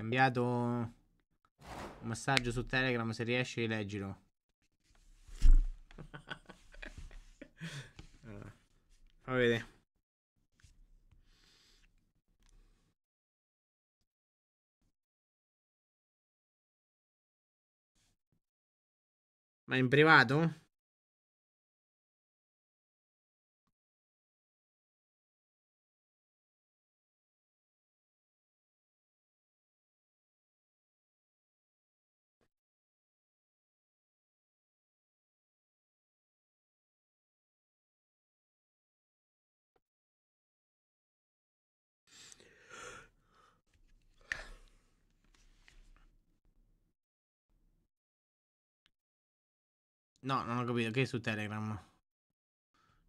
Ti ho inviato un messaggio su Telegram, se riesci leggilo. Fammi vedere. Ma in privato? No, non ho capito. Che è su Telegram?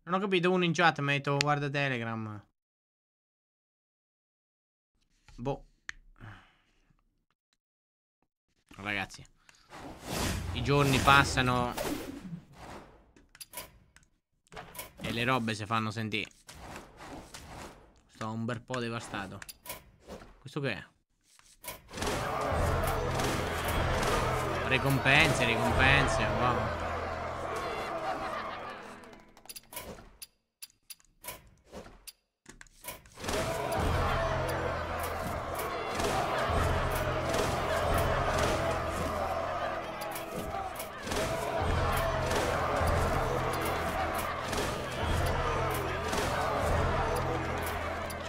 Non ho capito. Uno in chat mi ha detto guarda Telegram. Boh. Ragazzi, i giorni passano e le robe si fanno sentire. Sto un bel po' devastato. Questo che è? Ricompense, ricompense. Wow.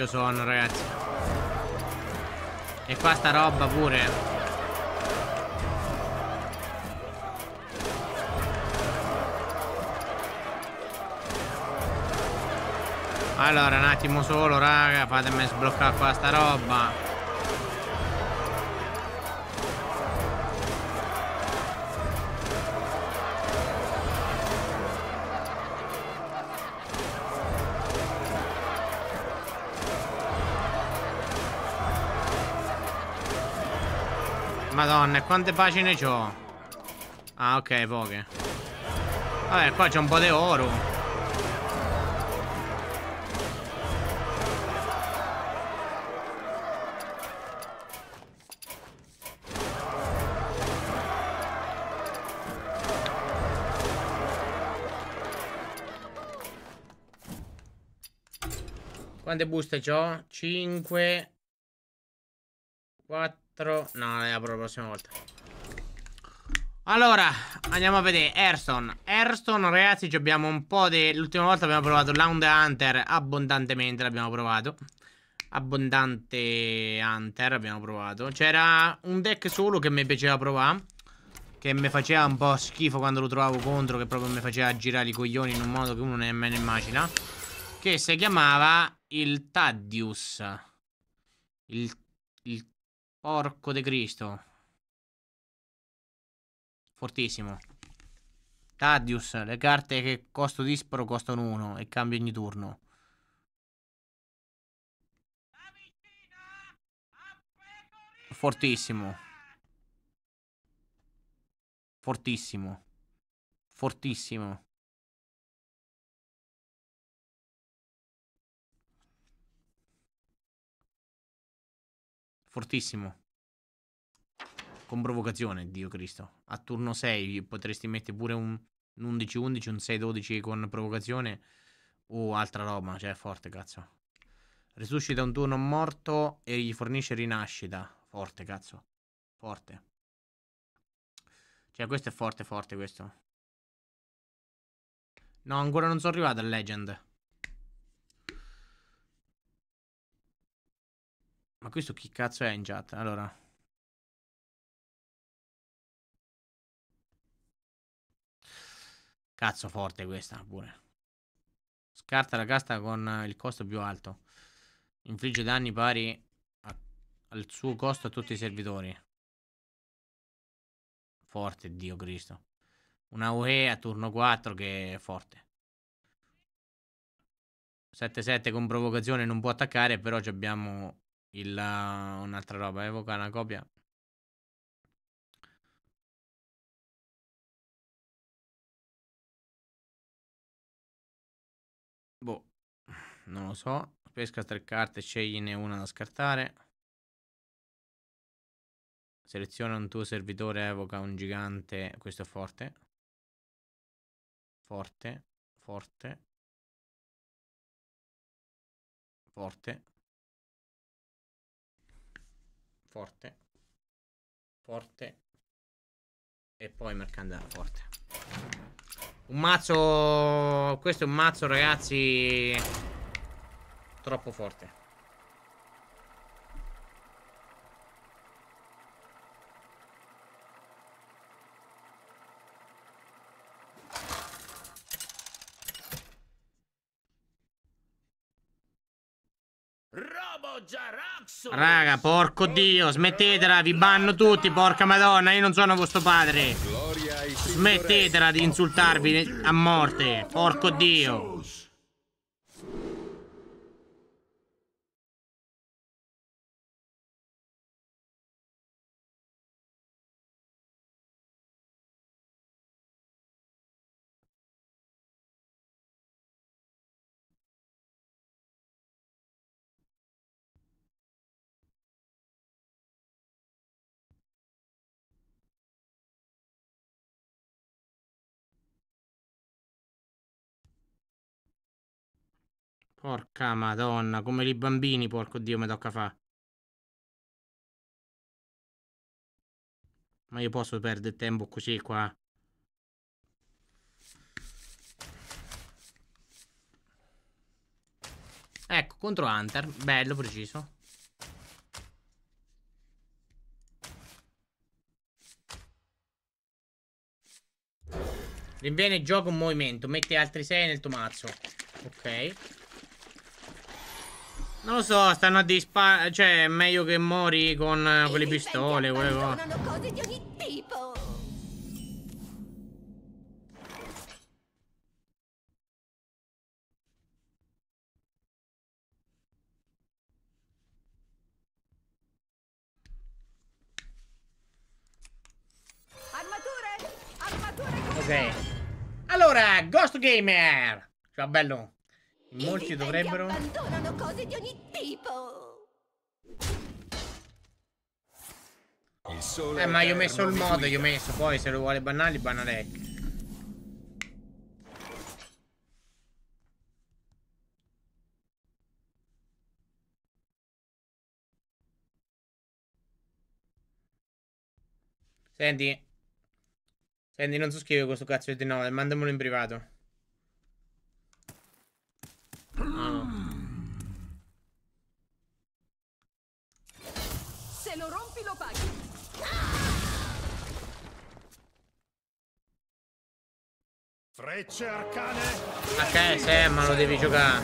Sono ragazzi, e qua sta roba pure allora un attimo solo raga, fatemi sbloccare qua sta roba. Madonna, quante pagine c'ho? Ah, ok, poche. Vabbè, qua c'è un po' di oro. Quante buste c'ho? 5 4. No, le apro la prossima volta. Allora, andiamo a vedere Airstone. Airstone, ragazzi, ci abbiamo un po' di... L'ultima volta abbiamo provato Hound Hunter abbondantemente, l'abbiamo provato. Abbondante Hunter, abbiamo provato. C'era un deck solo che mi piaceva provare, che mi faceva un po' schifo quando lo trovavo contro, che proprio mi faceva girare i coglioni in un modo che uno nemmeno immagina, che si chiamava il Thaddius. Il porco de Cristo. Fortissimo Thaddius. Le carte che costo disparo costano 1 e cambio ogni turno. Fortissimo. Fortissimo. Fortissimo. Fortissimo. Con provocazione, Dio Cristo. A turno 6 potresti mettere pure un 11-11, un 6-12 con provocazione o altra roba, cioè è forte cazzo. Risuscita un turno morto e gli fornisce rinascita. Forte cazzo. Forte. Cioè questo è forte forte questo. No, ancora non sono arrivato al Legend. Ma questo chi cazzo è in chat? Allora. Cazzo forte questa pure. Scarta la casta con il costo più alto. Infligge danni pari al suo costo a tutti i servitori. Forte, Dio Cristo. Una UE a turno 4 che è forte. 7-7 con provocazione non può attaccare, però abbiamo... un'altra roba, evoca una copia. Boh, non lo so. Pesca 3 carte, scegliene una da scartare. Seleziona un tuo servitore, evoca un gigante. Questo è forte. Forte. Forte. Forte. Forte. Forte. E poi mercandale forte. Un mazzo. Questo è un mazzo, ragazzi, troppo forte. Raga, porco dio, smettetela, vi banno tutti, porca madonna, io non sono vostro padre. Smettetela di insultarvi a morte, porco dio. Porca madonna, come li bambini, porco dio, mi tocca fa. Ma io posso perdere tempo così qua? Ecco, contro Hunter, bello, preciso. Rinviene il gioco un movimento, metti altri 6 nel tuo mazzo. Ok. Non lo so, stanno a disparare. Cioè, è meglio che mori con quelle pistole, quelle cose. Cose di ogni tipo. Armature! Armature! Ok. Allora, Ghost Gamer! Ciao bello! Molti dovrebbero abbandonano cose di ogni tipo. Ma io ho messo il modo, io ho messo. Poi se lo vuole bannare, banna lei. Senti, senti, non so scrivere questo cazzo di nome, mandamelo in privato. Se lo rompi lo paghi. Frecce arcane. HS, ma lo devi giocare.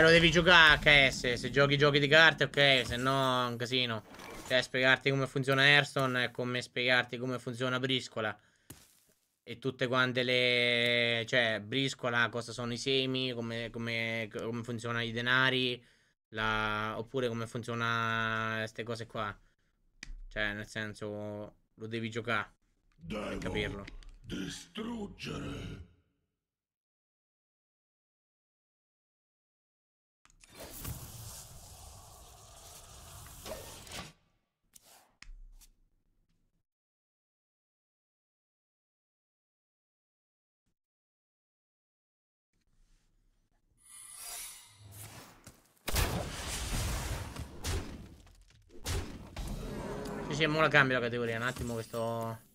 Lo devi giocare HS. Se giochi giochi di carte, ok. Se no è un casino. Cioè, spiegarti come funziona Airstone è come spiegarti come funziona briscola. E tutte quante le... Cioè, briscola, cosa sono i semi, come funzionano i denari, oppure come funziona queste cose qua. Cioè, nel senso, lo devi giocare per capirlo. Distruggere. Sì, mo la cambio la categoria, un attimo che sto...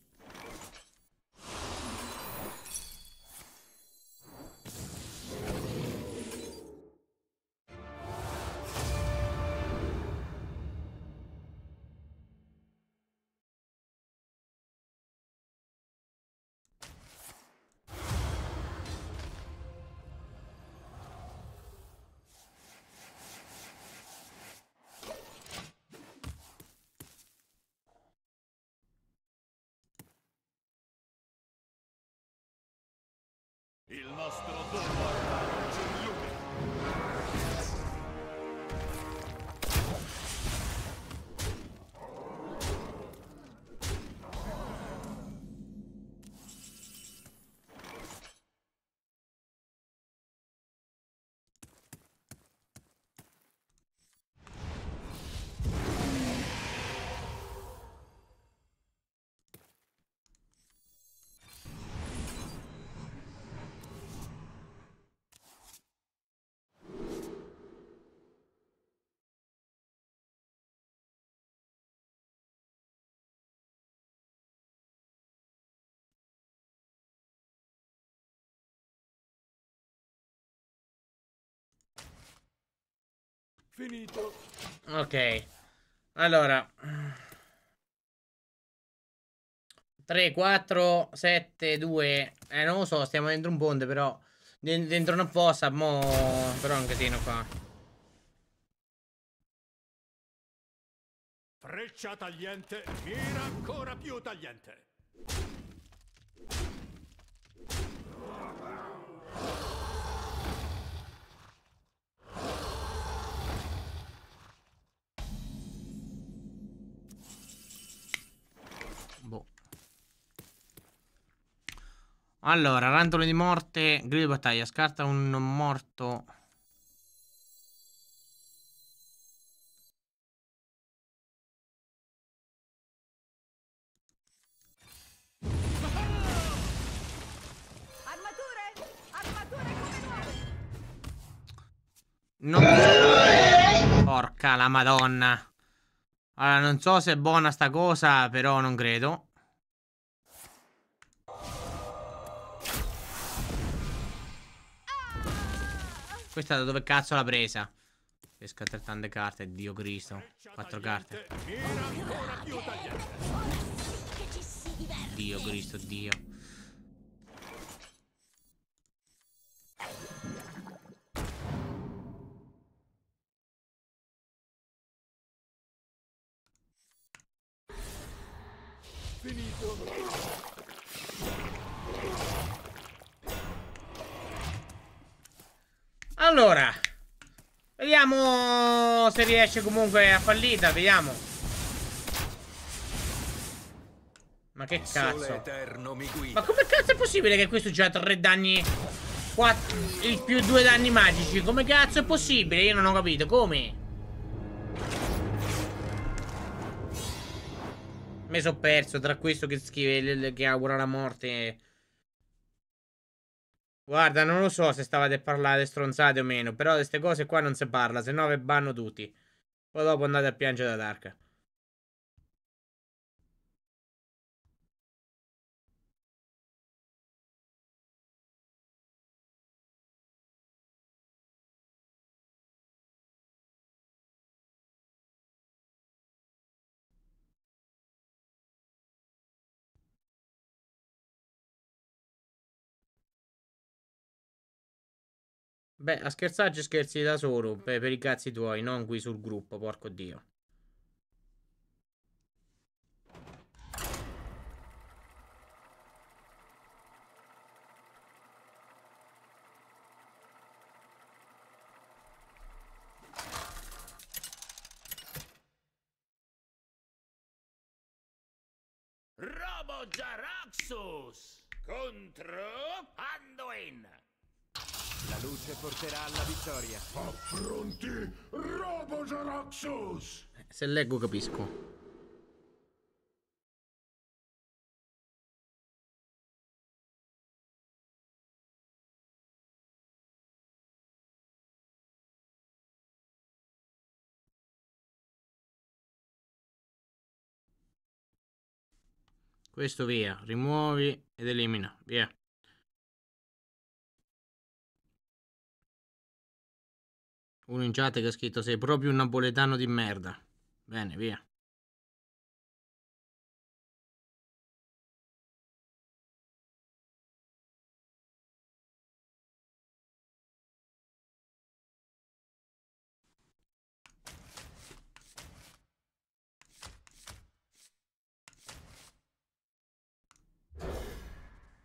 Il nostro Finito. Ok. Allora 3, 4, 7, 2. Non lo so, stiamo dentro un ponte però. Dentro una fossa. Mo... però è un casino qua. Freccia tagliente. Mira ancora più tagliente. Boh. Allora, rantolo di morte, grido di battaglia, scarta un morto. Non... porca la madonna. Allora non so se è buona sta cosa, però non credo. Questa da dove cazzo l'ha presa? Pesca altrettante carte, Dio Cristo. 4 carte. Dio Cristo, Dio. Finito. Allora vediamo se riesce comunque a fallita. Vediamo. Ma che cazzo. Ma come cazzo è possibile che questo già ha 3 danni 4, il più 2 danni magici? Come cazzo è possibile? Io non ho capito. Come? Mi sono perso tra questo che scrive che augura la morte. Guarda, non lo so se stavate a parlare stronzate o meno, però di queste cose qua non si parla, se no ve banno tutti. Poi dopo andate a piangere da Darka. Beh, a scherzarci scherzi da solo, per i cazzi tuoi, non qui sul gruppo, porco Dio. Robo Jaraxxus contro Anduin. La luce porterà alla vittoria. Affronti Robo Jaraxxus. Se leggo capisco. Questo via, rimuovi ed elimina, via. Uno in chat che ha scritto sei proprio un napoletano di merda. Bene, via.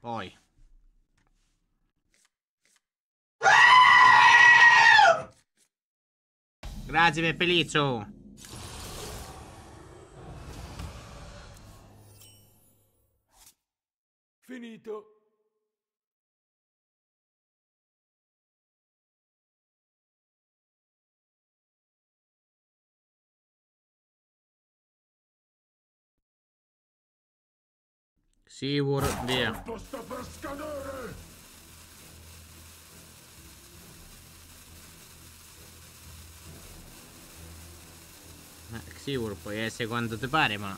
Poi grazie Peppelizzo. Finito. Sì, via. Sto per scadere. Sicuro, puoi essere quanto ti pare, ma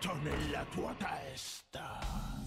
Tutto nella tua testa.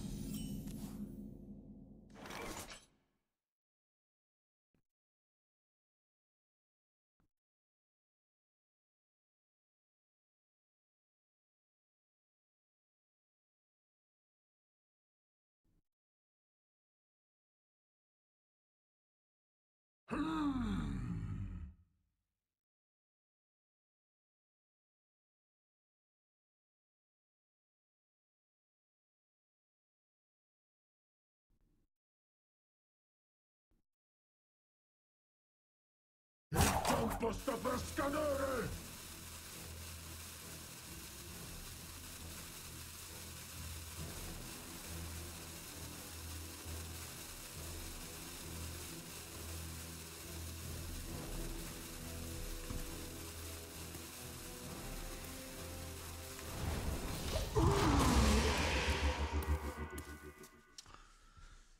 Il tempo sta per scadere!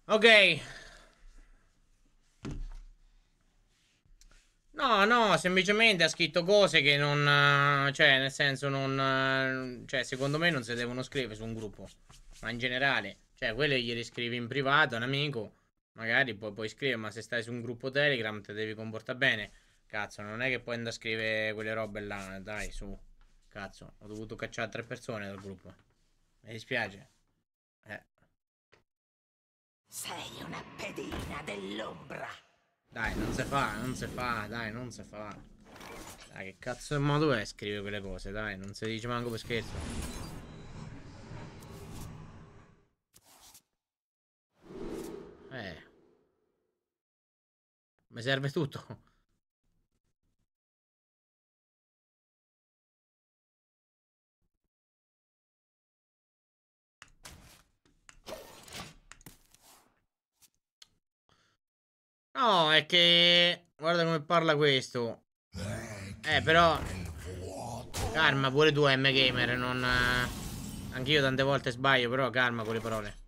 Ok. No, no, semplicemente ha scritto cose che non... Cioè, nel senso, non... Cioè, secondo me non si devono scrivere su un gruppo. Ma in generale. Cioè, quelle gliele scrivi in privato a un amico. Magari poi puoi scrivere, ma se stai su un gruppo Telegram te devi comportare bene. Cazzo, non è che puoi andare a scrivere quelle robe là. Dai, su. Cazzo, ho dovuto cacciare 3 persone dal gruppo. Mi dispiace. Sei una pedina dell'ombra. Dai, non si fa, non si fa, dai, non si fa. Dai, che cazzo di modo è scrivere quelle cose, dai, non si dice manco per scherzo. Mi serve tutto. No, è che... Guarda come parla questo. Però... Calma, pure tu, M-Gamer, non... Anch'io tante volte sbaglio, però calma con le parole.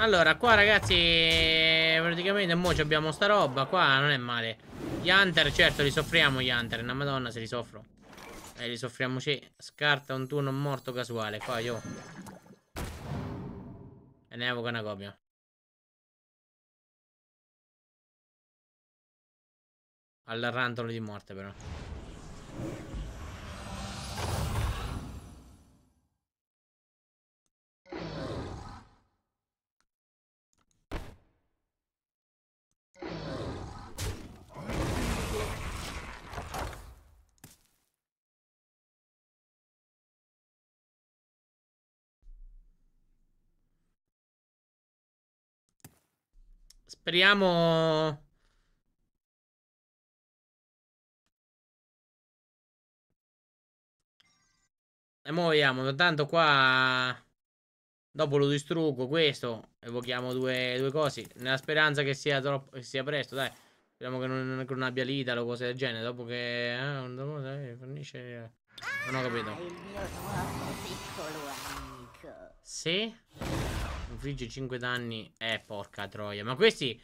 Allora qua ragazzi praticamente mo' abbiamo sta roba qua, non è male. Gli Hunter certo li soffriamo, gli Hunter, una madonna se li soffro. Li soffriamoci. Scarta un turno morto casuale qua, io. E ne evoca una copia. Al rantolo di morte però. Speriamo. E mo' vediamo. Tanto qua. Dopo lo distruggo questo. Evochiamo due cose. Nella speranza che sia troppo. Che sia presto, dai. Speriamo che non abbia l'Italo o cose del genere. Dopo che. Fornisce. Non ho capito. Il mio troppo piccolo amico. Sì. Infligge 5 danni. Porca troia. Ma questi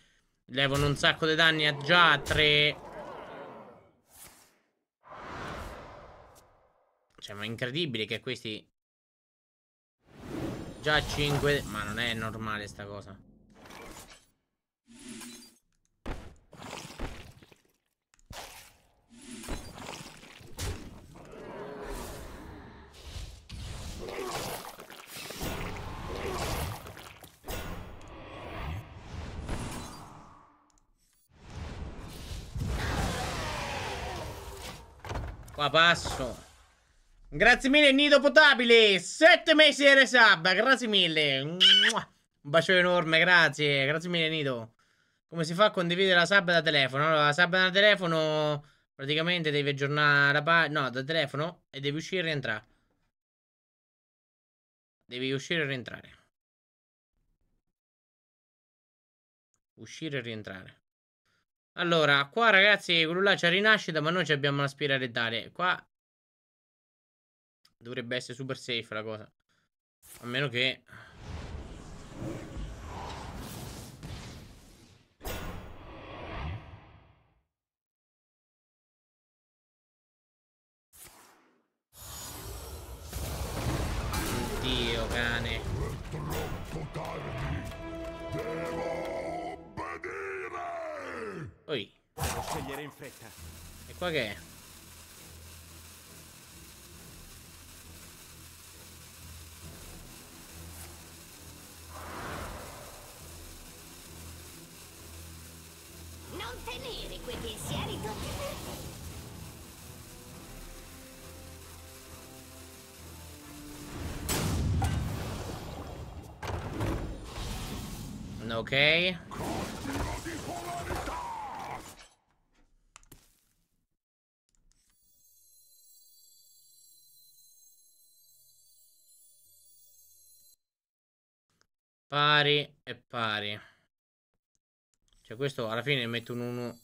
levano un sacco di danni a già 3. Cioè, ma è incredibile che questi già 5. Ma non è normale sta cosa. Qua passo. Grazie mille Nido Potabile, 7 mesi di resub. Grazie mille. Un bacione enorme, grazie. Grazie mille Nido. Come si fa a condividere la sub da telefono? Allora, la sub da telefono praticamente devi aggiornare la pagina. No, da telefono. E devi uscire e rientrare. Devi uscire e rientrare. Uscire e rientrare. Allora, qua ragazzi, quello là c'è rinascita, ma noi ci abbiamo la spira reddare. Qua dovrebbe essere super safe la cosa. A meno che... Oddio, cane. È troppo tardi. Devo obbedire. Oi. Devo scegliere in fretta. E qua che è? Non tenere quei pensieri toccati. Ok. Pari e pari. Cioè questo alla fine mette un 1,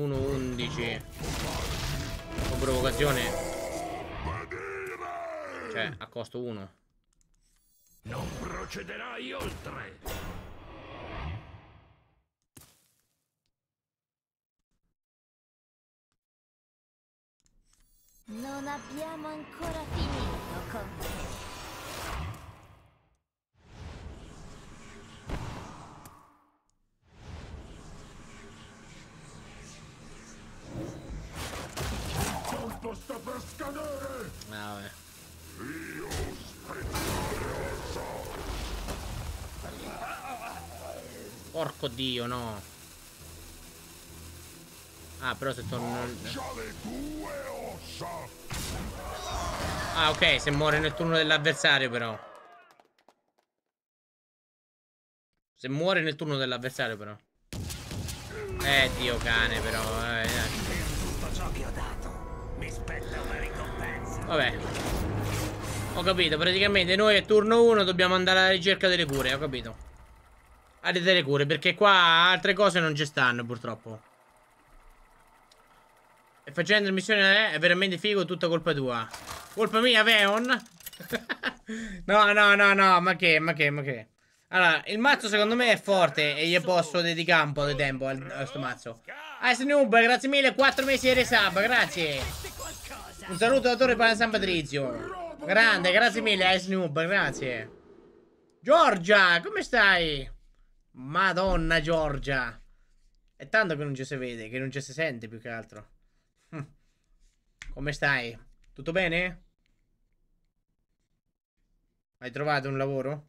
un 1-11 con provocazione. Cioè a costo 1. Non procederai oltre. Non abbiamo ancora finito con te. Il tutto sta per scadere. Ah, vabbè. Io spezzo. Porco dio, no. Ah, però se torno... Ah, ok, se muore nel turno dell'avversario però. Se muore nel turno dell'avversario però. Dio cane però. Tutto ciò che ho dato mi spetta una ricompensa. Vabbè. Ho capito, praticamente noi a turno 1 dobbiamo andare alla ricerca delle cure, ho capito. Alle delle cure, perché qua altre cose non ci stanno purtroppo. E facendo la missione è veramente figo, tutta colpa tua. Colpa mia, Veon? No, no, no, no, ma che? Allora, il mazzo secondo me è forte e gli posso dedicare un po' di tempo a sto mazzo. Snoob, grazie mille, 4 mesi di resub, grazie. Un saluto da Torre Pana San Patrizio. Grande, grazie mille, Snoob, grazie. Giorgia, come stai? Madonna, Giorgia. È tanto che non ci si vede, che non ci si sente più che altro. Come stai? Tutto bene? Hai trovato un lavoro?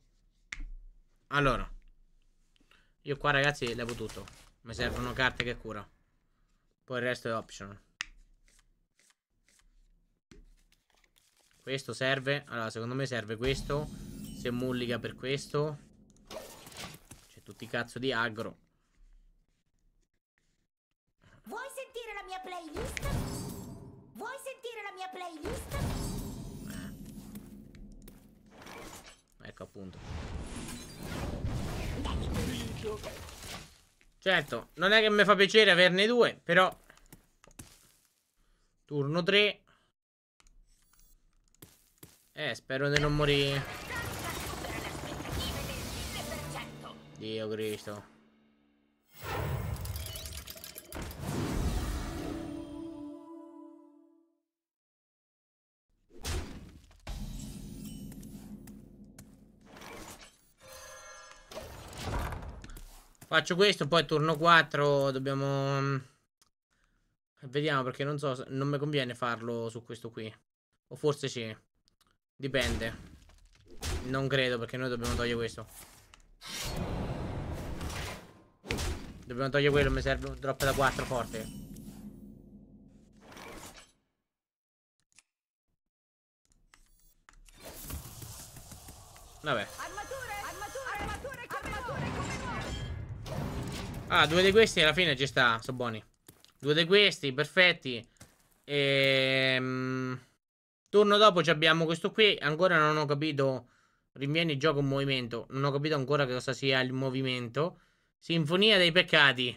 Allora, io qua ragazzi levo tutto. Mi servono carte che cura. Poi il resto è optional. Questo serve. Allora secondo me serve questo. Se mullica per questo. C'è tutti i cazzo di aggro. Vuoi sentire la mia playlist? Vuoi sentire la mia playlist? Ecco appunto. Certo, non è che mi fa piacere averne due, però. Turno 3. Spero di non morire. Dio Cristo. Faccio questo, poi turno 4 dobbiamo... Vediamo perché non so, non mi conviene farlo su questo qui. O forse sì. Dipende. Non credo perché noi dobbiamo togliere questo. Dobbiamo togliere quello, mi serve un drop da 4 forte. Vabbè. Ah, 2 di questi alla fine ci sta, sono buoni. 2 di questi, perfetti. Turno dopo abbiamo questo qui. Ancora non ho capito. Rinviene il gioco in movimento. Non ho capito ancora che cosa sia il movimento. Sinfonia dei peccati.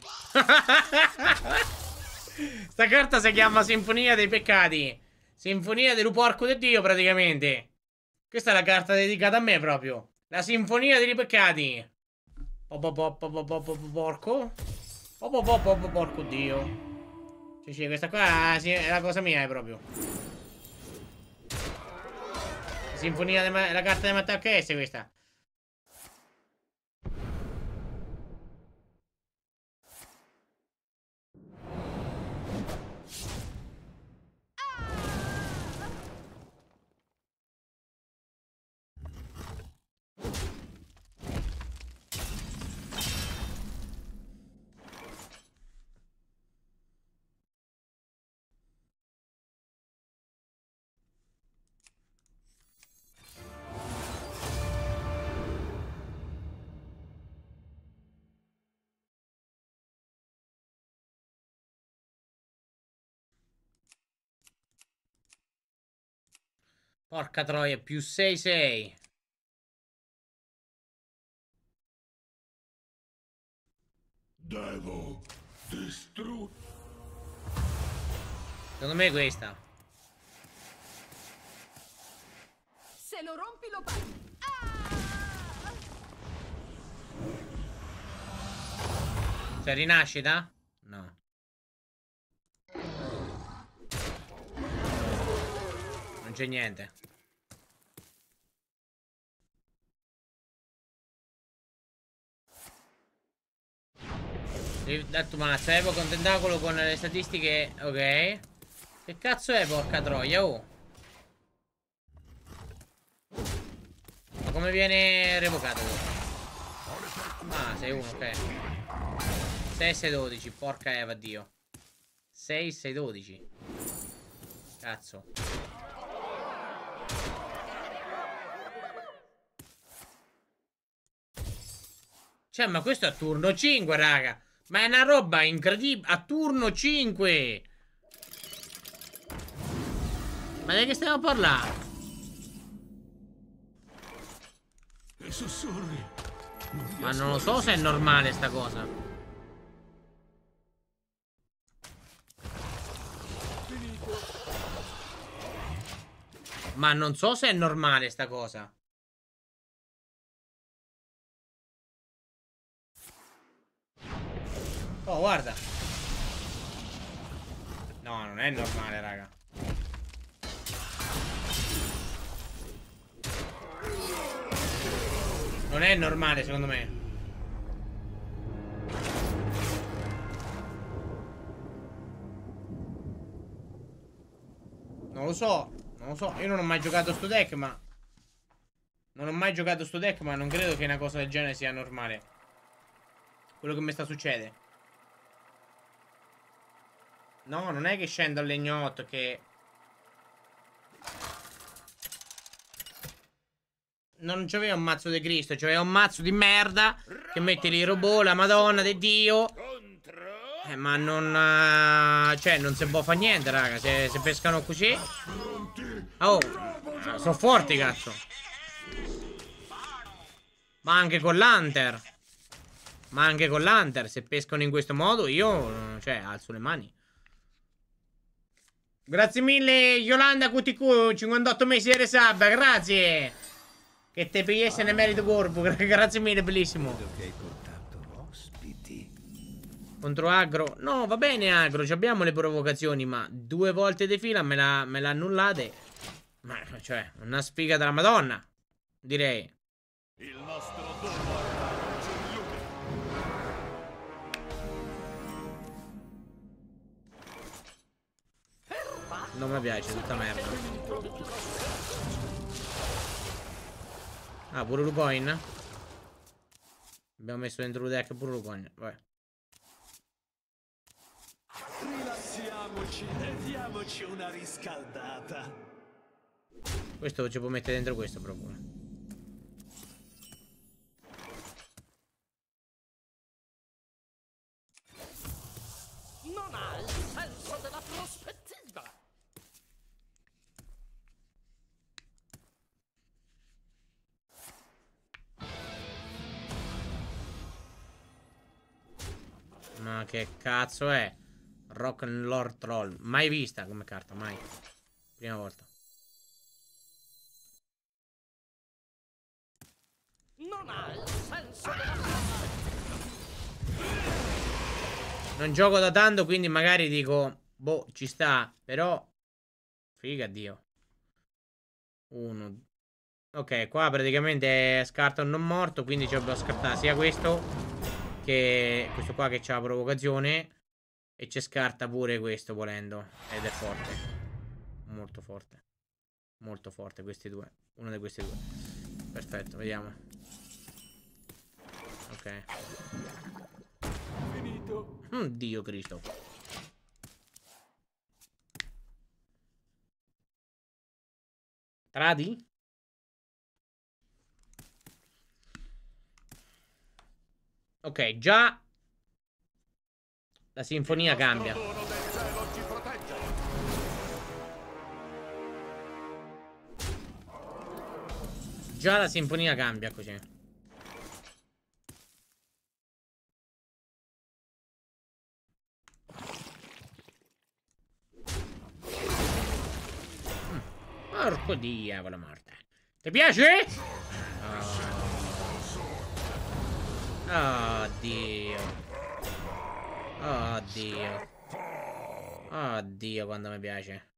Sta carta si chiama Sinfonia dei peccati. Sinfonia del porco di Dio, praticamente. Questa è la carta dedicata a me proprio. La Sinfonia dei peccati. Porco. Porco Dio. Cioè, questa qua è la cosa mia, è proprio. La Sinfonia, la carta di attacco è questa. Porca troia, più 6-6. Devo distruggere. Secondo me è questa. Se lo rompi lo paghi. Ah! Cioè, rinascita? No. Non c'è niente. Detto mazza, evo con tentacolo con le statistiche. Ok. Che cazzo è, porca troia? Oh. Ma come viene revocato? Ah, 6-1, ok. 6-6-12, porca Eva, Dio. 6-6-12. Cazzo. Cioè, ma questo è a turno 5, raga. Ma è una roba incredibile. A turno 5. Ma di che stiamo parlando? Ma non lo so se è normale sta cosa. Ma non so se è normale sta cosa. Oh, guarda. No, non è normale, raga. Non è normale, secondo me. Non lo so. Non lo so. Io non ho mai giocato sto deck, ma... non credo che una cosa del genere sia normale. Quello che mi sta succedendo. No, non è che scendo al legno 8 che... Non c'aveva un mazzo di Cristo, c'aveva un mazzo di merda che mette lì i robot, la madonna di Dio. Ma non... Cioè, non si può fare niente, raga, se pescano così. Oh, sono forti, cazzo. Ma anche con l'Hunter. Se pescano in questo modo, io... Cioè, alzo le mani. Grazie mille Yolanda QTQ, 58 mesi di resub, grazie. Che te pigliesse ne merito corpo, grazie mille, bellissimo. Contro agro, no va bene agro, abbiamo le provocazioni, ma due volte di fila me la annullate. Ma cioè, una sfiga della madonna, direi. Il nostro turno. Non mi piace, tutta merda. Ah, pure Lucoin. Abbiamo messo dentro il deck pure Lucoin. Vabbè. Rilassiamoci e diamoci una riscaldata. Questo ci può mettere dentro questo proprio. ma che cazzo è? Rock and Lord Troll. Mai vista come carta, mai. Prima volta. Non ha il senso della... Non gioco da tanto, quindi magari dico, boh, ci sta, però... Figa Dio. Uno. Ok, qua praticamente scarto un non morto, quindi ci abbiamo scartato sia questo che questo qua che c'ha la provocazione. E ci scarta pure questo volendo. Ed è forte. Molto forte. Molto forte questi due. Uno di questi due. Perfetto, vediamo. Ok. Finito. Dio Cristo. Tradi? Ok, già... La sinfonia cambia. Già la sinfonia cambia così. Porco diavolo morta. Ti piace? Oh, Dio. Oddio. Oddio quando mi piace.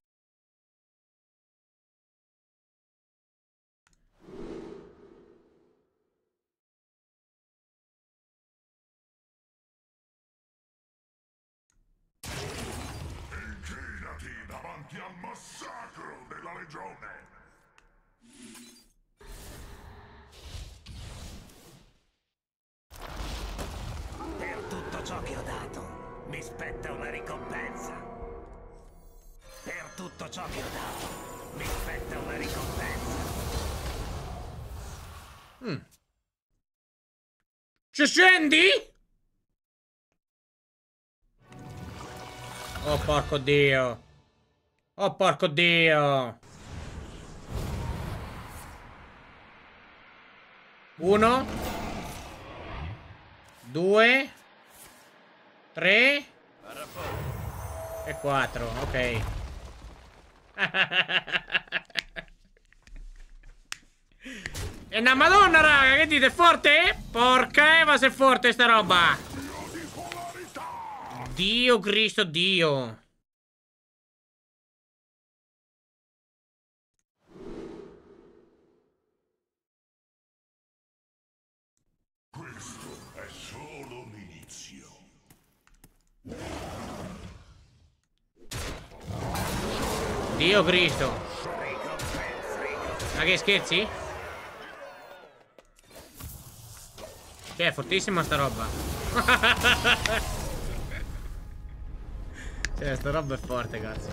Inchinati davanti al massacro della legione. Per tutto ciò che ho dato mi spetta una ricompensa. Per tutto ciò che ho dato mi spetta una ricompensa. Ci scendi? Oh porco Dio. Oh porco Dio. Uno. Due. 3 e 4, ok. E una madonna raga, che dite, è forte? Porca Eva se è forte sta roba. Dio Cristo Dio. Dio Cristo. Ma che scherzi? Cioè è fortissima sta roba. Cioè sta roba è forte cazzo.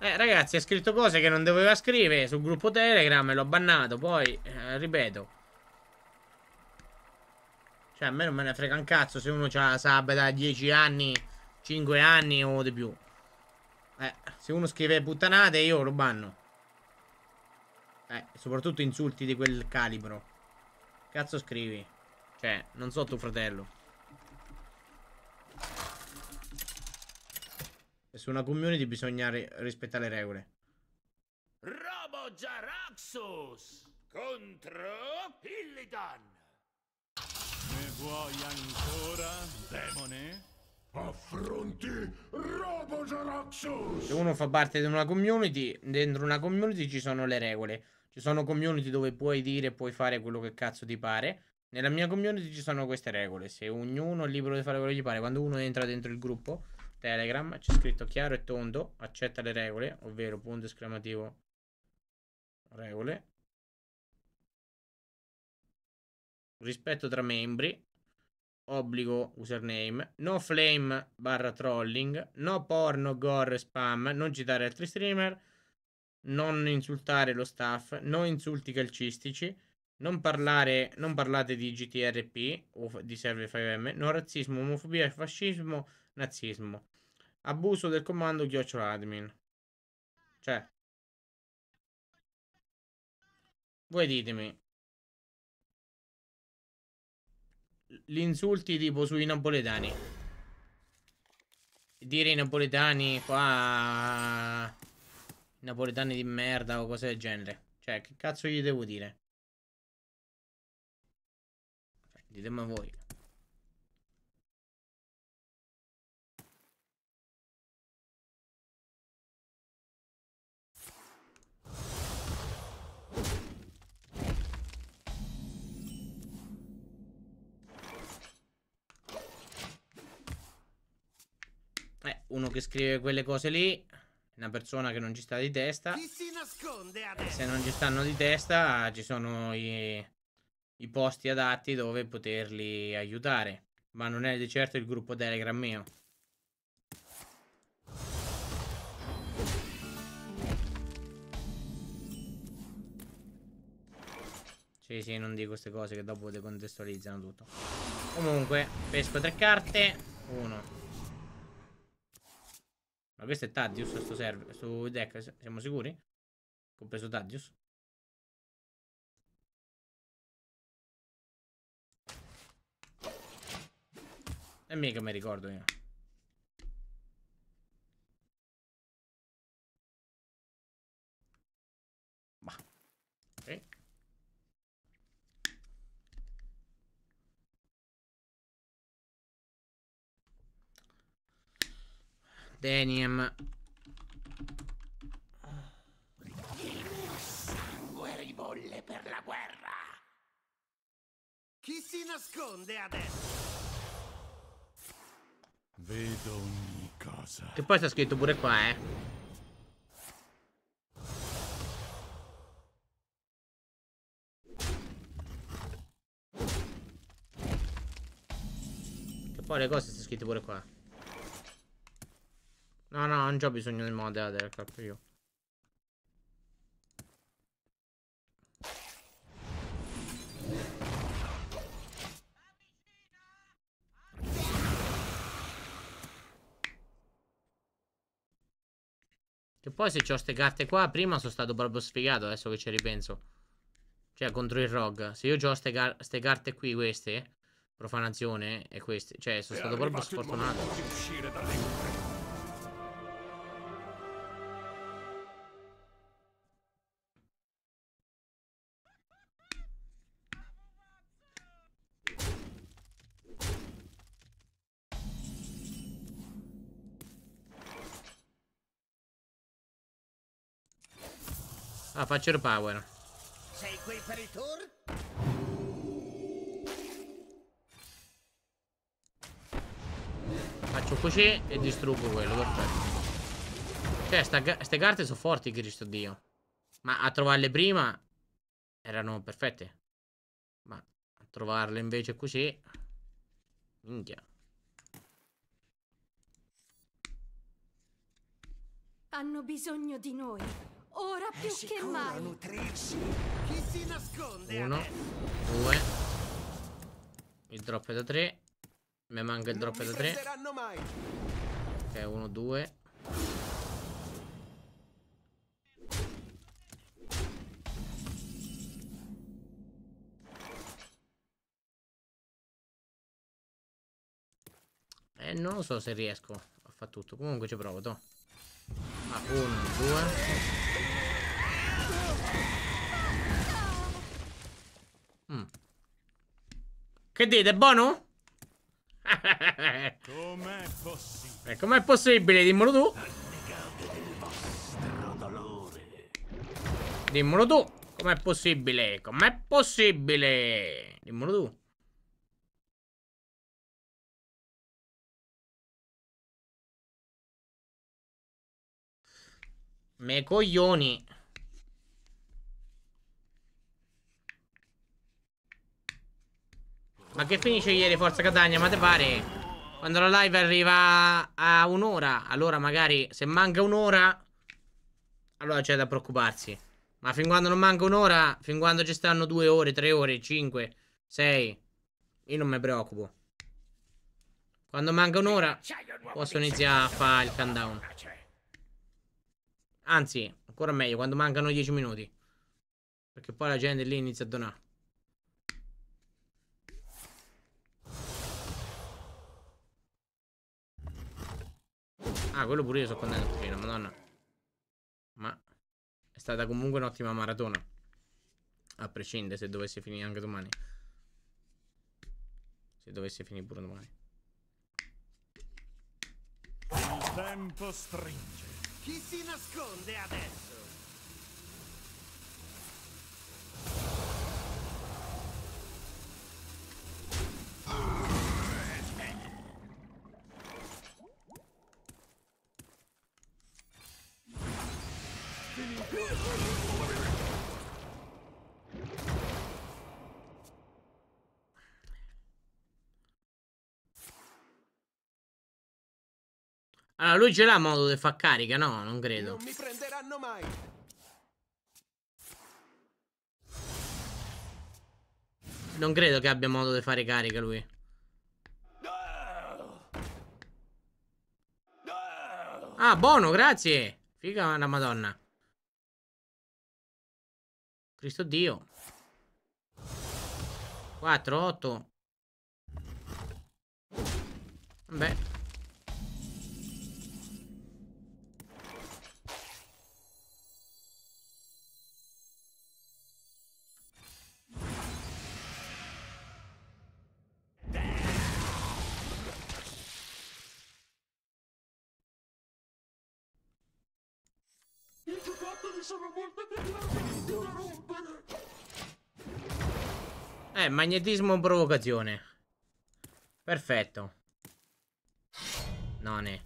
Ragazzi ha scritto cose che non doveva scrivere sul gruppo Telegram e l'ho bannato. Poi ripeto, cioè, a me non me ne frega un cazzo se uno c'ha sub da 10 anni, 5 anni o di più. Se uno scrive puttanate io lo banno. Soprattutto insulti di quel calibro. Cazzo scrivi? Cioè, non so tuo fratello. Su una community bisogna rispettare le regole. Robo Jaraxxus contro Illidan. Ne vuoi ancora, demone? Affronti Robo Jaraxxus! Se uno fa parte di una community, dentro una community ci sono le regole. Ci sono community dove puoi dire e puoi fare quello che cazzo ti pare. Nella mia community ci sono queste regole. Se ognuno è libero di fare quello che gli pare. Quando uno entra dentro il gruppo Telegram c'è scritto chiaro e tondo, accetta le regole, ovvero punto esclamativo regole. Rispetto tra membri, obbligo username, no flame / trolling, no porno, gore, spam, non citare altri streamer, non insultare lo staff, no insulti calcistici, non parlate di GTRP o di server 5M, no razzismo, omofobia, fascismo, nazismo, abuso del comando @ admin. Cioè Voi ditemi, gli insulti tipo sui napoletani, dire i napoletani qua, napoletani di merda o cose del genere, cioè che cazzo gli devo dire? Ditemi voi. Uno che scrive quelle cose lì, una persona che non ci sta di testa. Se non ci stanno di testa, ci sono i posti adatti dove poterli aiutare. Ma non è di certo il gruppo Telegram mio. Sì, non dico queste cose che dopo decontestualizzano tutto. Comunque, pesco 3 carte. 1. Ma questo è Thaddius, sto server, su deck, siamo sicuri? Compreso Thaddius. E mica mi ricordo io. Bah. Ok. Denium. Il mio sangue ribolle per la guerra. Chi si nasconde adesso? Vedo ogni cosa. Che poi sta scritto pure qua, eh. Che poi le cose sta scritte pure qua. No, non c'ho bisogno di mod del capo io. Che poi se c'ho ste carte qua, prima sono stato proprio sfigato, adesso che ci ripenso. Cioè, contro il Rogue. Se io c'ho ste carte qui, queste, profanazione e queste, cioè, sono stato proprio sfortunato. Ah, faccio il power. Sei qui per il tour? Faccio così e distruggo quello, perfetto. Cioè, ste carte sono forti, Cristo Dio. Ma a trovarle prima erano perfette. Ma a trovarle invece così, minchia. Hanno bisogno di noi. Ora più che mai. Nutrirsi. Chi si nasconde? 1, 2. Il drop è da 3. Mi manca il drop è da 3. Ok, 1, 2. Non lo so se riesco a fare tutto. Comunque ci provo, to. Ah, 1, 2. Che dite, buono? Com'è possibile? Com'è possibile? Dimmelo tu. Dimmelo tu. Com'è possibile? Com'è possibile? Dimmelo tu. Me coglioni. Ma che finisce ieri Forza Catania, ma te pare? Quando la live arriva a un'ora, allora magari se manca un'ora, allora c'è da preoccuparsi. Ma fin quando non manca un'ora, fin quando ci stanno 2 ore, 3 ore, 5, 6, io non mi preoccupo. Quando manca un'ora posso iniziare a fare il countdown. Anzi, ancora meglio, quando mancano 10 minuti. Perché poi la gente lì inizia a donare. Ah, quello pure io sono contento prima, madonna. Ma è stata comunque un'ottima maratona. A prescindere se dovesse finire anche domani. Se dovesse finire pure domani. Il tempo stringe. Chi si nasconde adesso? Allora lui ce l'ha modo di far carica, no? Non credo. Non mi prenderanno mai. Non credo che abbia modo di fare carica lui. Ah, buono, grazie. Figa la madonna. Cristo Dio. 4, 8. Vabbè. Magnetismo provocazione. Perfetto. Non è.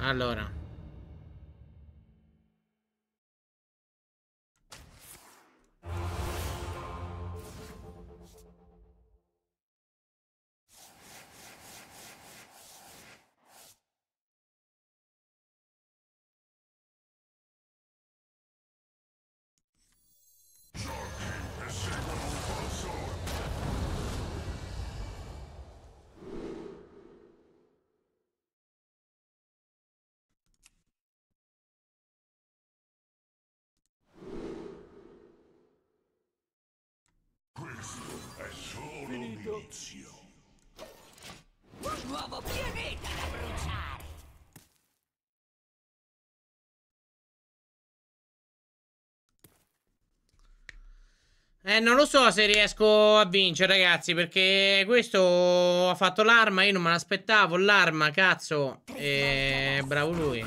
Allora, un nuovo pianeta da bruciare. Non lo so se riesco a vincere, ragazzi, perché questo ha fatto l'arma, io non me l'aspettavo, l'arma, cazzo. Bravo lui.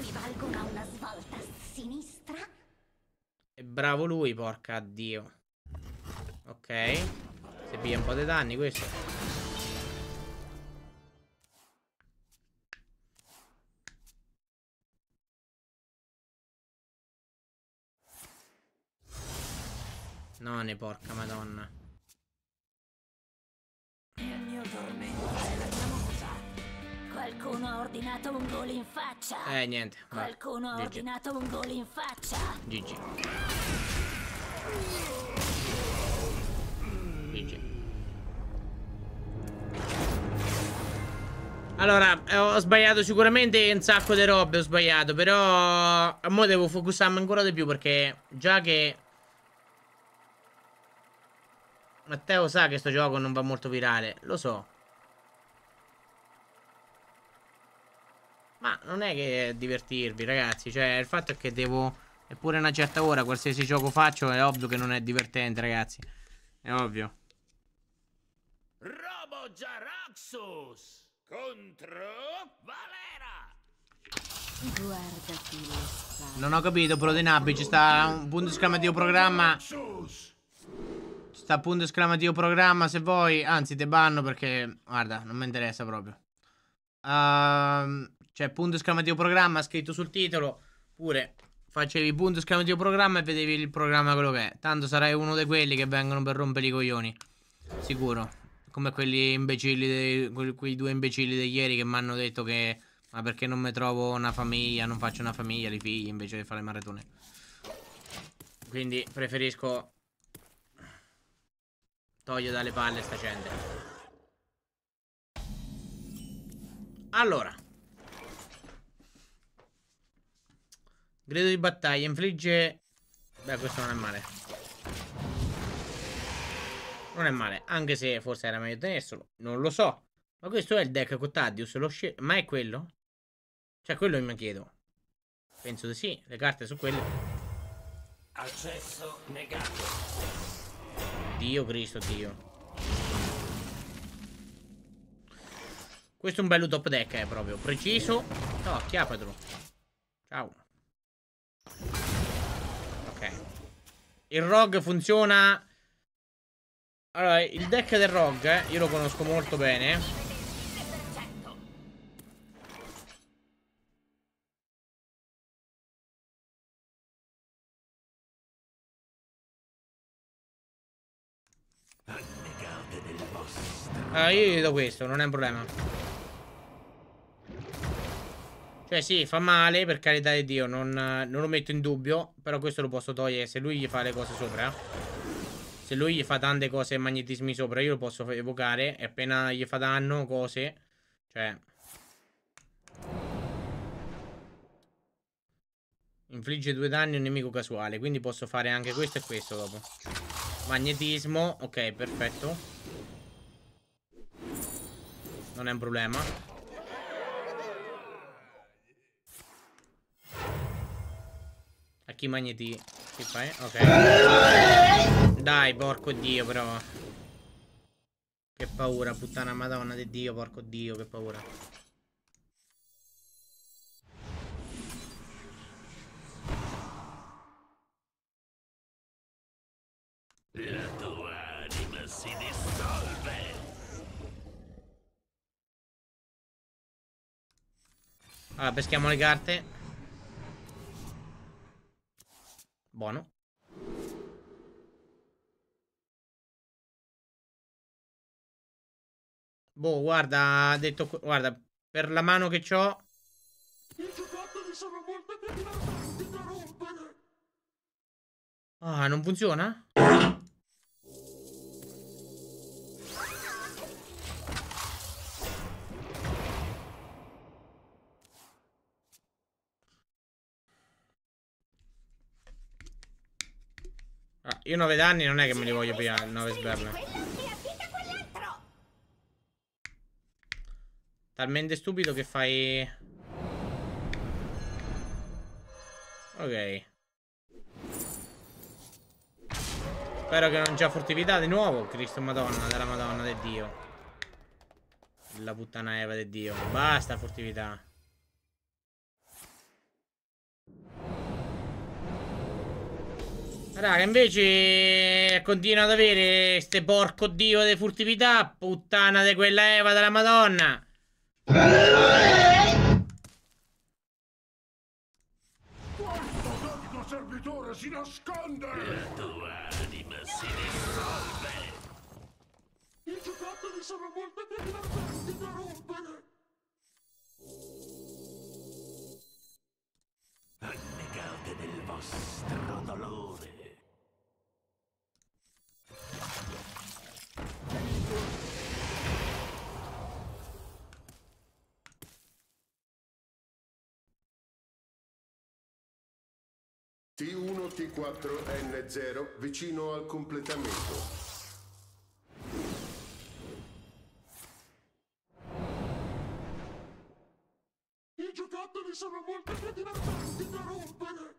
E bravo lui, porca addio. Ok. Se piglia un po' di danni questo. No, ne porca madonna. Il mio tormento è la famosa. Qualcuno ha ordinato un gol in faccia. Niente. Qualcuno ha ordinato un gol in faccia. GG. Allora, ho sbagliato sicuramente un sacco di robe, ho sbagliato, però mo devo focusarmi ancora di più, perché già che Matteo sa che sto gioco non va molto virale, lo so, ma non è che divertirvi, ragazzi, cioè il fatto è che devo, eppure a una certa ora, qualsiasi gioco faccio è ovvio che non è divertente, ragazzi, è ovvio. Robo Jaraxxus contro Valera. Guardati le spalle. Non ho capito, però dei nabbi ci sta un punto esclamativo programma. Sta punto esclamativo programma se vuoi. Anzi, te banno perché guarda, non mi interessa proprio. C'è punto esclamativo programma scritto sul titolo. Oppure facevi il punto esclamativo programma e vedevi il programma quello che è. Tanto sarai uno di quelli che vengono per rompere i coglioni, sicuro. Come quelli imbecilli, quei due imbecilli di ieri che mi hanno detto che ma perché non mi trovo una famiglia, non faccio una famiglia, li figli invece di fare le maratone. Quindi preferisco toglio dalle palle sta gente. Allora, grido di battaglia, infligge. Beh, questo non è male. Non è male, anche se forse era meglio tenerselo, non lo so. Ma questo è il deck con Thaddius, lo scelgo. Ma è quello? Cioè, quello mi chiedo. Penso di sì, le carte su quelle. Accesso negato. Dio Cristo, Dio. Questo è un bello top deck, proprio. Preciso. No, chiapatelo. Ciao. Ok. Il Rogue funziona. Allora, il deck del Rogue, io lo conosco molto bene. Ah, io gli do questo, non è un problema. Cioè sì, fa male, per carità di Dio, non lo metto in dubbio. Però questo lo posso togliere se lui gli fa le cose sopra. Se lui gli fa tante cose e magnetismi sopra, io lo posso evocare. E appena gli fa danno, cose. Cioè infligge 2 danni a un nemico casuale. Quindi posso fare anche questo e questo dopo. Magnetismo, ok, perfetto. Non è un problema. A chi magneti? Che fai? Ok. Dai, porco Dio, però. Che paura, puttana madonna di Dio, porco Dio, che paura. La tua anima si dissolve. Allora, peschiamo le carte. Buono. Boh, guarda, ha detto, guarda, per la mano che c'ho. I giocattoli sono molto delicati da rompere. Ah, non funziona? Ah, io 9 danni non è che me li voglio pigliare. 9 sberle. Talmente stupido che fai. Ok. Spero che non c'è furtività di nuovo. Cristo madonna della madonna del Dio. La puttana Eva del Dio. Basta furtività. Raga, invece continua ad avere ste porco Dio di furtività. Puttana di quella Eva della madonna. Questo sadico servitore si nasconde. La tua anima si dissolve. I giocattoli sono molto delicati da rompere. Annegate nel vostro dolore. T1, T4, N0 vicino al completamento. I giocattoli sono molto più divertenti da rompere.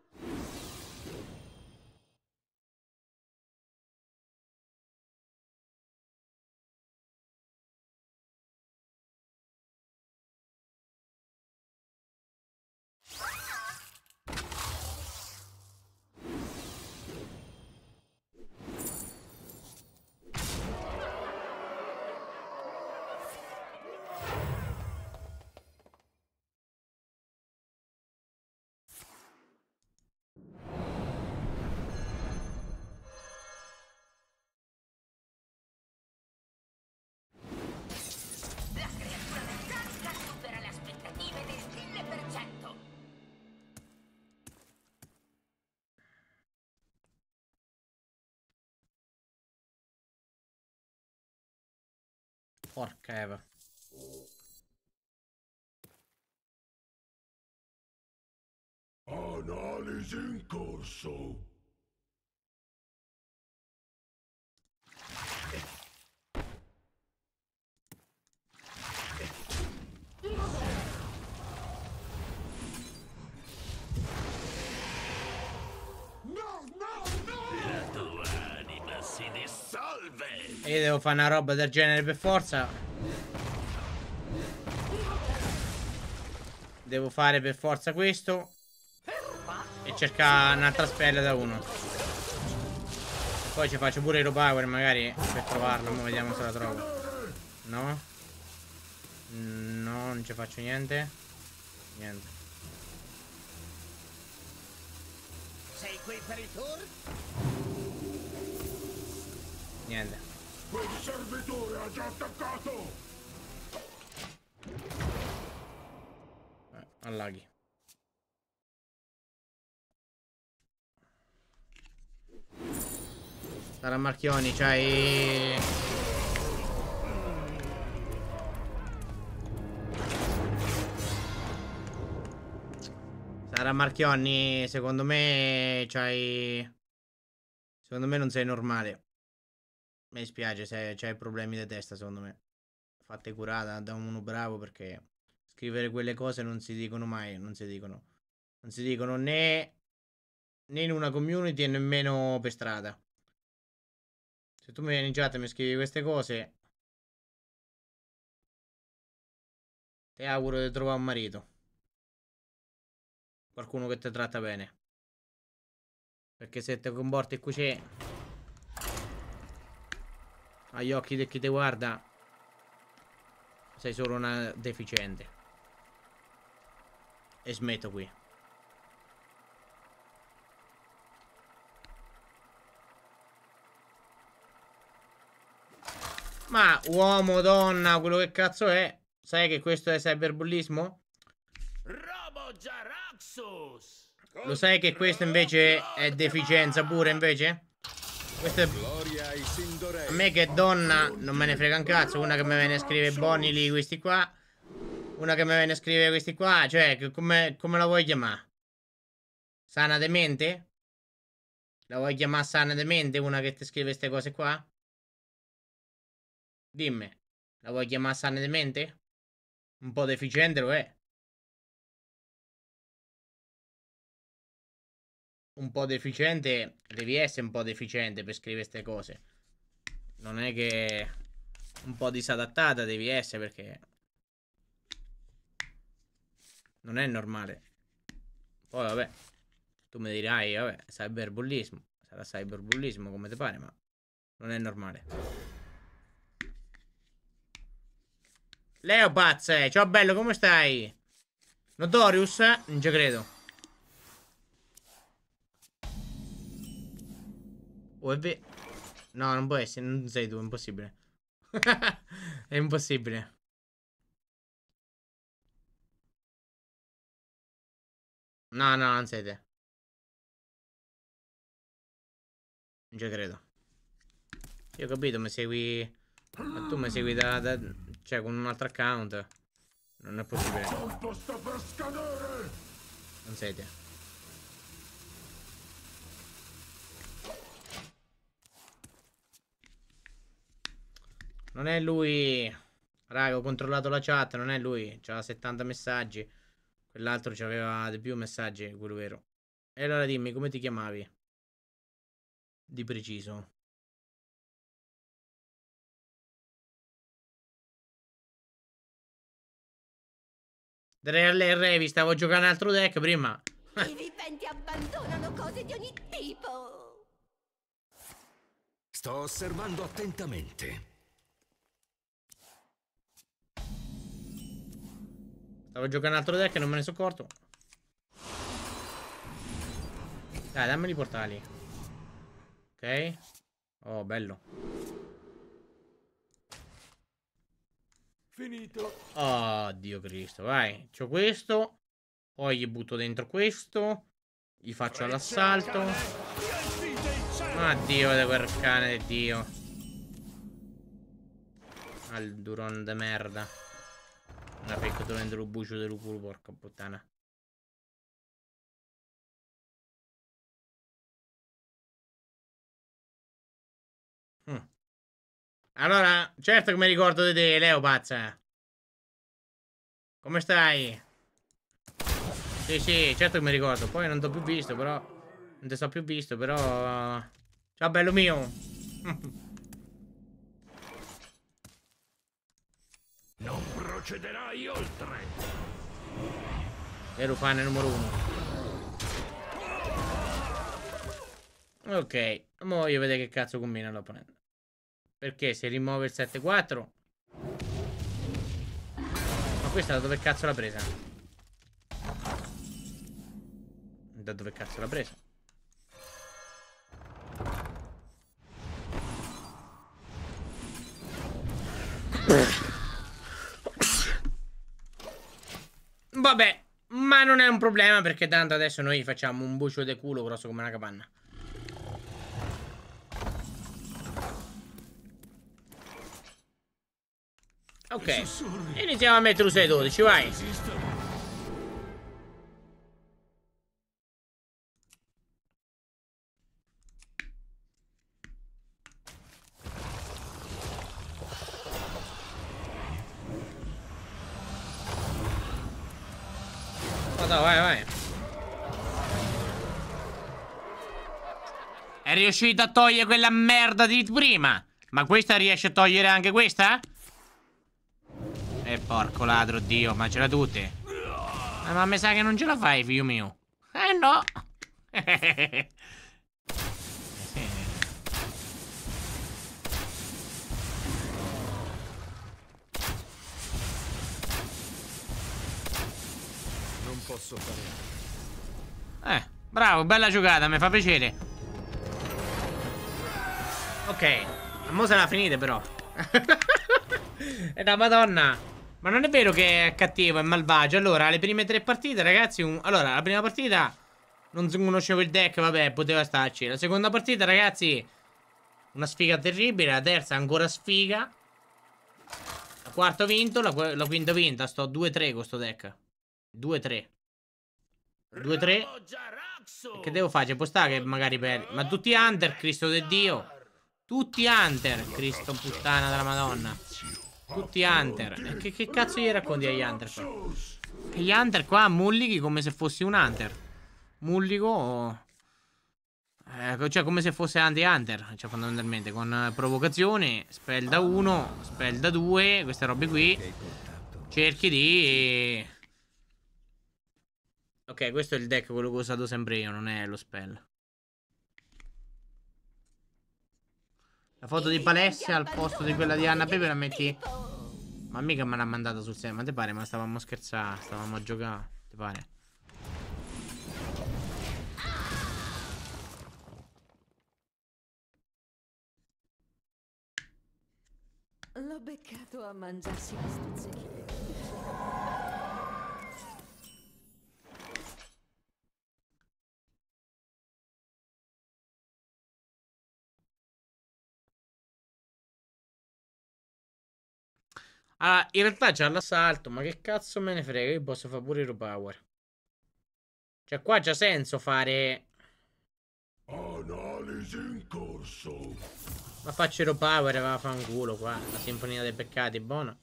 Porca Eva. Analisi in corso. Io devo fare una roba del genere per forza. Devo fare per forza questo e cercare un'altra spella da uno. Poi ci faccio pure il power magari per trovarlo. Ma vediamo se la trovo. No, no, non ci faccio niente. Niente. Sei qui per il tour? Niente. Quel servitore ha già attaccato! Allaghi. Sarà Marchioni, c'hai... Sarà Marchioni, secondo me c'hai... Secondo me non sei normale. Mi spiace se c'hai problemi di testa, secondo me. Fate curata da uno bravo, perché scrivere quelle cose non si dicono mai, non si dicono. Non si dicono né in una community e nemmeno per strada. Se tu mi vieni in chat e mi scrivi queste cose, ti auguro di trovare un marito. Qualcuno che ti tratta bene. Perché se ti comporti qui c'è... agli occhi di chi ti guarda sei solo una deficiente. E smetto qui. Ma uomo, donna, quello che cazzo è. Sai che questo è cyberbullismo? Robo Jaraxxus. Lo sai che questo invece è deficienza pure invece? Questo è... A me che donna non me ne frega un cazzo. Una che me viene a scrivere Bonnie lì, questi qua. Una che me viene a scrivere questi qua. Cioè, come la vuoi chiamare? Sana de mente? La vuoi chiamare sana de mente? Una che ti scrive queste cose qua? Dimmi, la vuoi chiamare sana de mente? Un po' deficiente lo è. Un po' deficiente, devi essere un po' deficiente per scrivere queste cose. Non è che un po' disadattata devi essere, perché non è normale. Poi vabbè, tu mi dirai, vabbè, cyberbullismo. Sarà cyberbullismo come ti pare, ma non è normale. Leo pazze, ciao bello, come stai? Notorious? Non ci credo. Oh, è vero. No, non può essere. Non sei tu, è impossibile. È impossibile. No, no, non sei te. Non ci credo. Io ho capito, mi segui. Ma tu mi segui da... cioè, con un altro account. Non è possibile. Non sei te. Non è lui. Raga, ho controllato la chat, non è lui. C'aveva 70 messaggi. Quell'altro c'aveva di più messaggi, quello vero. E allora dimmi, come ti chiamavi? Di preciso. Revi, stavo giocando un altro deck prima. I viventi abbandonano cose di ogni tipo. Sto osservando attentamente. Stavo giocando un altro deck e non me ne sono accorto. Dai, dammi i portali. Ok. Oh, bello. Finito. Oh, Dio Cristo, vai. C'ho questo. Poi gli butto dentro questo. Gli faccio l'assalto. Ma Dio, da quel cane di Dio. al duron de merda. La peccatore del bucio del culo, porca puttana. Allora, certo che mi ricordo di te, Leo, pazza. Come stai? Sì, sì, certo che mi ricordo. Poi non t'ho più visto, però... Non ti so più visto, però... Ciao, bello mio. Non procederai oltre. Ero fan numero uno. Ok, mo io vedo che cazzo combina l'opponente. Perché se rimuove il 7-4. Ma questa da dove cazzo l'ha presa? Da dove cazzo l'ha presa? Vabbè, ma non è un problema, perché tanto adesso noi facciamo un bucio di culo grosso come una capanna. Ok, iniziamo a mettere un 6-12, vai. Vada, vai, vai. È riuscito a togliere quella merda di prima. Ma questa riesce a togliere anche questa? Porco ladro, Dio, ma ce l'ha tutte. Ma mi sa che non ce la fai, figlio mio. Eh no. Non posso fare. Bravo, bella giocata, mi fa piacere. Ok, mo se la finite però. È da madonna. Ma non è vero che è cattivo, è malvagio. Allora, le prime tre partite, ragazzi... Allora, la prima partita... Non conoscevo il deck, vabbè, poteva starci. La seconda partita, ragazzi... Una sfiga terribile. La terza, ancora sfiga. La quarta ho vinto. La quinta vinta. Sto 2-3 con sto deck. 2-3. 2-3. Che devo fare? C'è può stare che magari per... Ma tutti Hunter, Cristo del Dio. Tutti Hunter, Cristo puttana della Madonna. Tutti Hunter. Che cazzo gli racconti agli Hunter qua? Che gli Hunter qua mullichi come se fossi un Hunter. Mullico o... cioè come se fosse anti-Hunter. Cioè fondamentalmente con provocazione, spell da 1, spell da 2, queste robe qui. Cerchi di... Ok, questo è il deck, quello che ho usato sempre io, non è lo spell. La foto di Palestra al posto di quella di Anna Pepe la metti. Ma mica me l'ha mandata sul serio. Ma te pare? Ma stavamo scherzando. Stavamo a giocare. Te pare? L'ho beccato a mangiarsi le stuzzichine. Ah, in realtà c'ha l'assalto, ma che cazzo me ne frega, io posso fare pure il power. Cioè qua c'ha senso fare... Analisi in corso. Ma faccio il power, va a fare un culo qua, la sinfonia dei peccati, buona.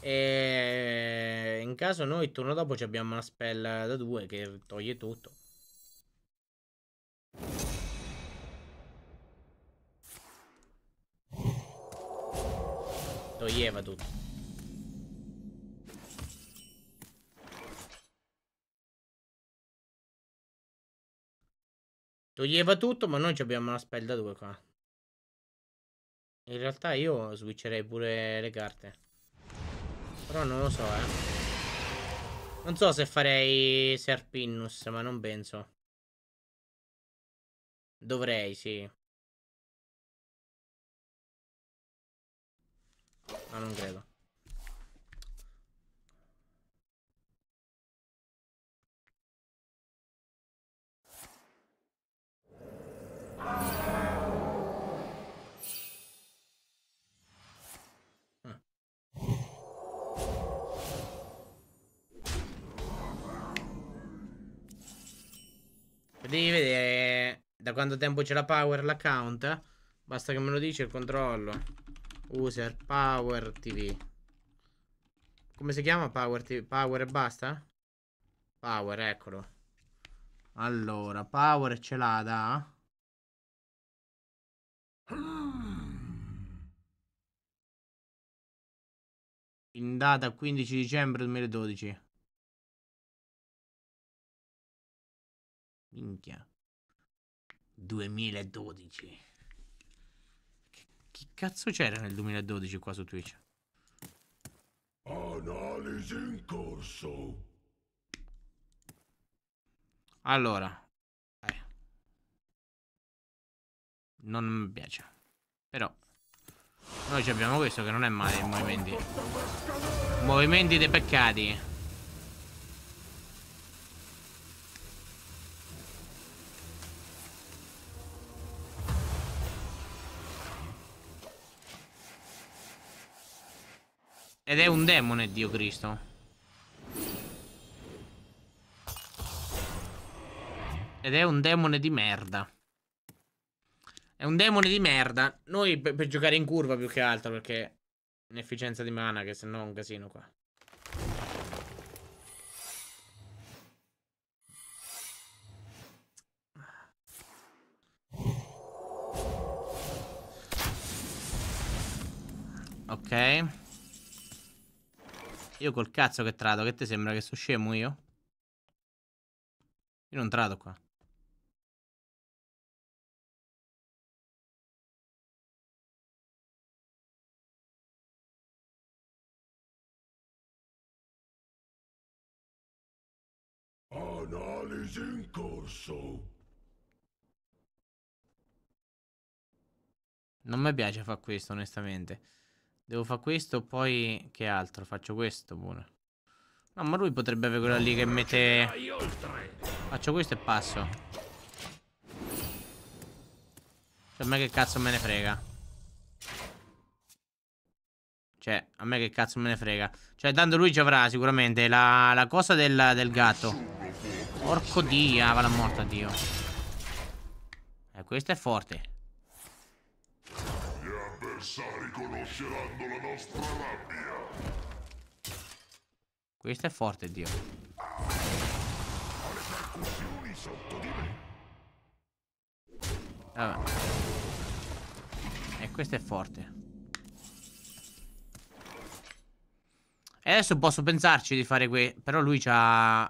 E... in caso noi il turno dopo abbiamo una spell da 2 che toglie tutto. Toglieva tutto. Toglieva tutto, ma noi abbiamo una spell da 2 qua. In realtà io switcherei pure le carte. Però non lo so, eh. Non so se farei Serpinnus, ma non penso. Dovrei, sì. Ma non credo. Da quanto tempo c'è la power l'account? Basta che me lo dice il controllo. User power tv. Come si chiama power tv? Power e basta? Power, eccolo. Allora, power ce l'ha da... in data 15 dicembre 2012. Minchia. 2012. Che cazzo c'era nel 2012 qua su Twitch? Analisi in corso. Allora. Non mi piace. Però noi abbiamo questo che non è male. I movimenti. Movimenti dei peccati. Ed è un demone, Dio Cristo. Ed è un demone di merda. È un demone di merda. Noi per giocare in curva più che altro, perché inefficienza di mana, che sennò è un casino qua. Ok. Io col cazzo che trado. Che te sembra che sto scemo io? Io non trado qua. Analisi in corso. Non mi piace fare questo, onestamente. Devo fare questo, poi che altro? Faccio questo pure. No, ma lui potrebbe avere quella lì che mette... Faccio questo e passo. Cioè, a me che cazzo me ne frega. Cioè, a me che cazzo me ne frega. Cioè, tanto lui ci avrà sicuramente la cosa del gatto. Porco dia, va la morta, Dio. Questo è forte. Gli avversari conosceranno la nostra rabbia. Questo è forte, Dio. Ho le percussioni sotto di me. Vabbè. E questo è forte. E adesso posso pensarci di fare però lui c'ha...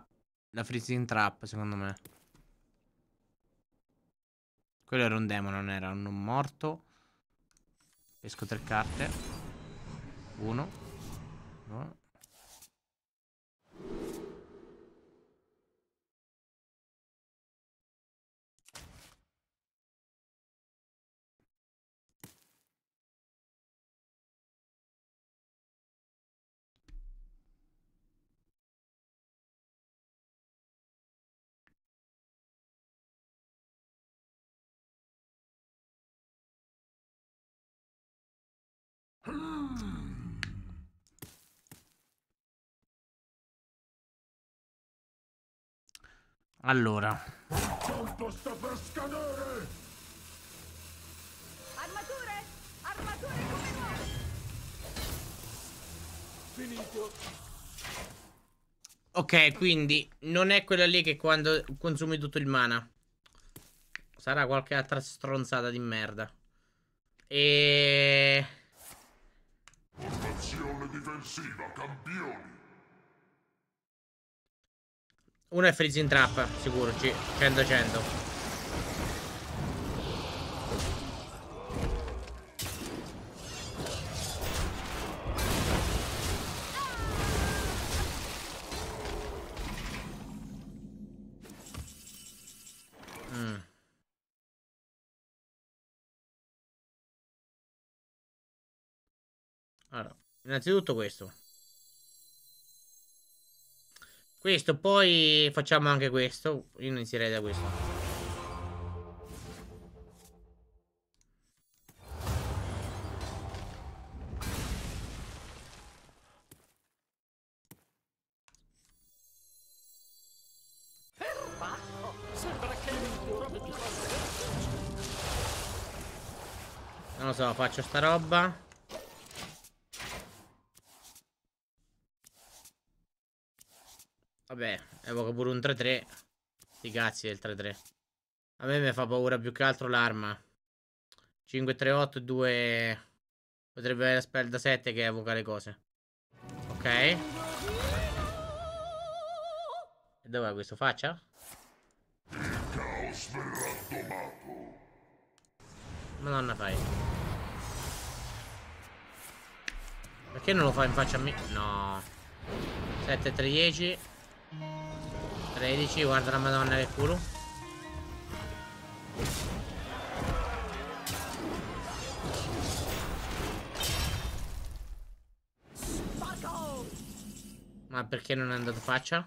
la freezing trap, secondo me. Quello era un demone, non era un non morto. Pesco 3 carte. 1. No. Allora, sta per scadere. Armature! Armature come vuoi. Finito. Ok, quindi non è quella lì che quando consumi tutto il mana. Sarà qualche altra stronzata di merda. Formazione difensiva, campioni. Uno è freezing trap, sicuro, 100-100. Allora, innanzitutto questo. Questo, poi facciamo anche questo. Io non inizierei da questo. Sembra che Non lo so, faccio sta roba. Vabbè, evoco pure un 3-3. Sti cazzi del 3-3. A me mi fa paura più che altro l'arma. 5-3-8, 2... Potrebbe avere la spell da 7 che evoca le cose. Ok. E dov'è questo? Faccia? Il caos verrà domato. Madonna fai. Perché non lo fa in faccia a me? No. 7, 3, 10. 13, guarda la madonna che culo. Ma perché non è andato faccia?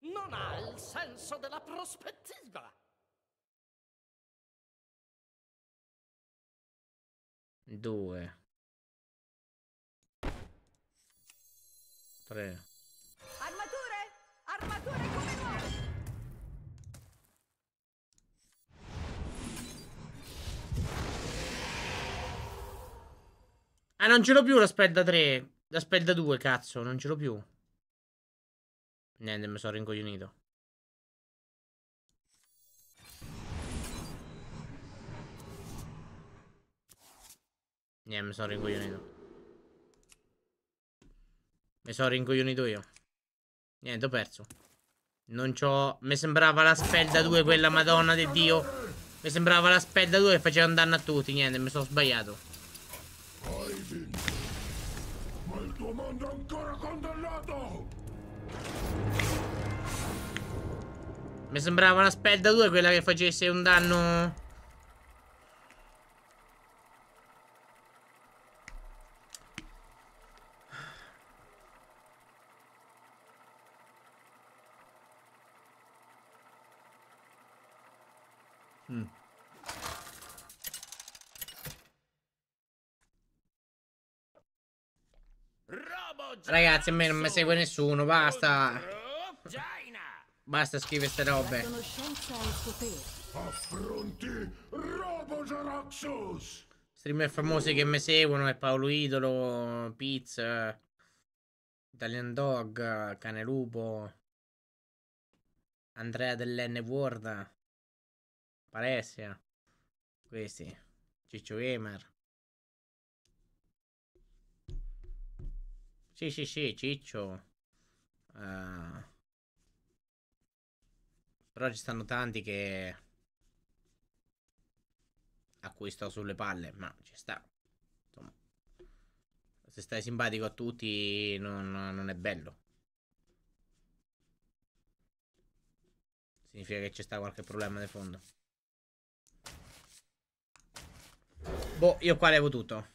Non ha il senso della prospettiva. Due. Tre. Armature! Armature come vuoi! Ah, non ce l'ho più la spell da 3. La spell da 2, cazzo, non ce l'ho più. Niente, mi sono rincoglionito. Niente, mi sono rincoglionito. Mi sono rincoglionito io. Niente, ho perso. Non c'ho... Mi sembrava la spell da 2, quella madonna di Dio. Mi sembrava la spell da 2 che faceva un danno a tutti. Niente, mi sono sbagliato. Ma il tuo mondo è ancora condannato. Mi sembrava una spell da 2 quella che facesse un danno. Ragazzi, a me non mi segue nessuno, basta. Basta scrivere ste robe. Affronti Robo Jaraxxus. Streamer famosi che mi seguono è Paolo Idolo, Piz, Italian Dog, Cane Lupo, Andrea dell'N Word, Paresia, questi, Ciccio Gamer. Sì, Ciccio. Però ci stanno tanti che... a cui sto sulle palle, ma ci sta. Insomma, se stai simpatico a tutti non è bello. Significa che ci sta qualche problema di fondo. Boh, io qua levo tutto.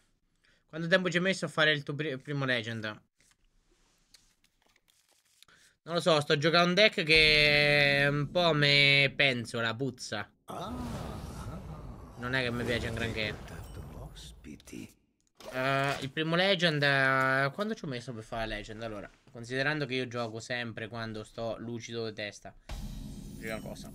Quanto tempo ci hai messo a fare il tuo primo legend? Non lo so, sto giocando un deck che un po' me penso, la puzza. Non è che mi piace un granché. Il primo legend... quando ci ho messo per fare legend? Allora, considerando che io gioco sempre quando sto lucido di testa. Prima cosa.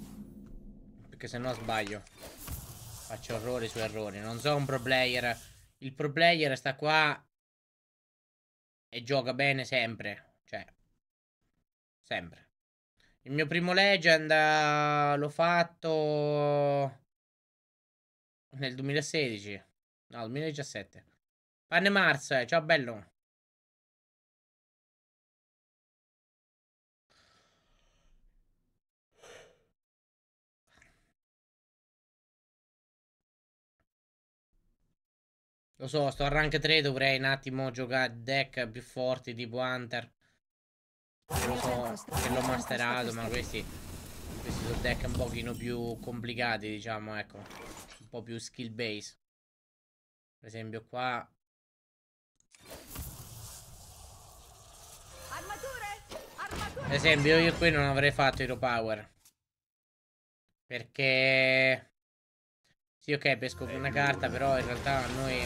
Perché se no sbaglio. Faccio errori su errori. Non so, un pro player... Il pro player sta qua e gioca bene sempre. Cioè, sempre. Il mio primo legend l'ho fatto nel 2016. No, 2017. Panne Mars, ciao bello. Lo so, sto a rank 3, dovrei un attimo giocare deck più forti tipo Hunter. Lo so che l'ho masterato, ma questi sono deck un pochino più complicati, diciamo, ecco. Un po' più skill base. Per esempio qua. Per esempio io qui non avrei fatto Hero Power. Perché... Sì, ok, pesco una carta, però in realtà a noi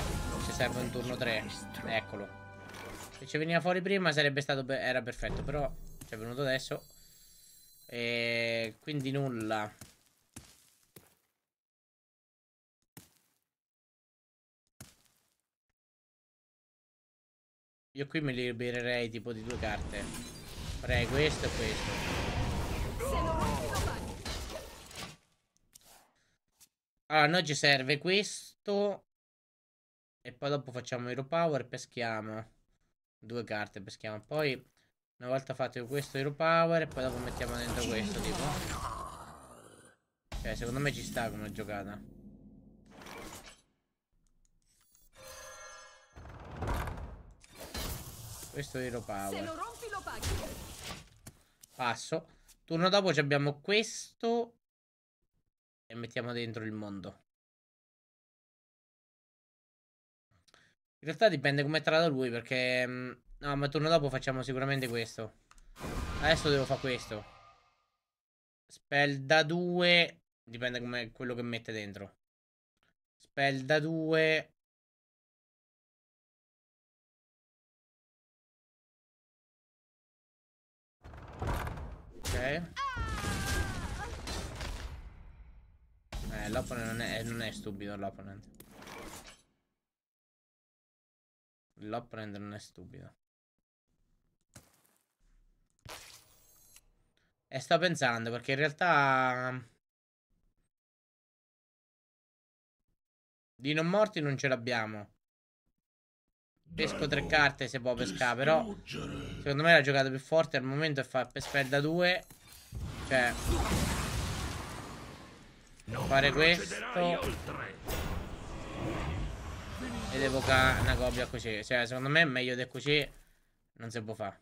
ci serve un turno 3. Eccolo. Se ci veniva fuori prima sarebbe stato... era perfetto, però ci è venuto adesso. E quindi nulla. Io qui me li libererei tipo di due carte. Farei questo e questo. Allora, noi ci serve questo. E poi dopo facciamo Hero Power. Peschiamo due carte, peschiamo. Poi una volta fatto questo Hero Power, e poi dopo mettiamo dentro questo tipo. Cioè secondo me ci sta come giocata. Questo Hero Power. Se lo rompi lo paghi. Passo. Turno dopo abbiamo questo. E mettiamo dentro il mondo. In realtà dipende come è trattato lui, perché... no, ma turno dopo facciamo sicuramente questo. Adesso devo fare questo. Spell da 2. Dipende come quello che mette dentro. Spell da 2. Ok. L'opponent non è stupido. L'opponent non è stupido. E sto pensando, perché in realtà di non morti non ce l'abbiamo. Pesco tre carte se può pescare, però secondo me la giocata più forte al momento è fare spell da 2. Cioè fare questo ed evoca una copia così. Cioè secondo me meglio di così non si può fare.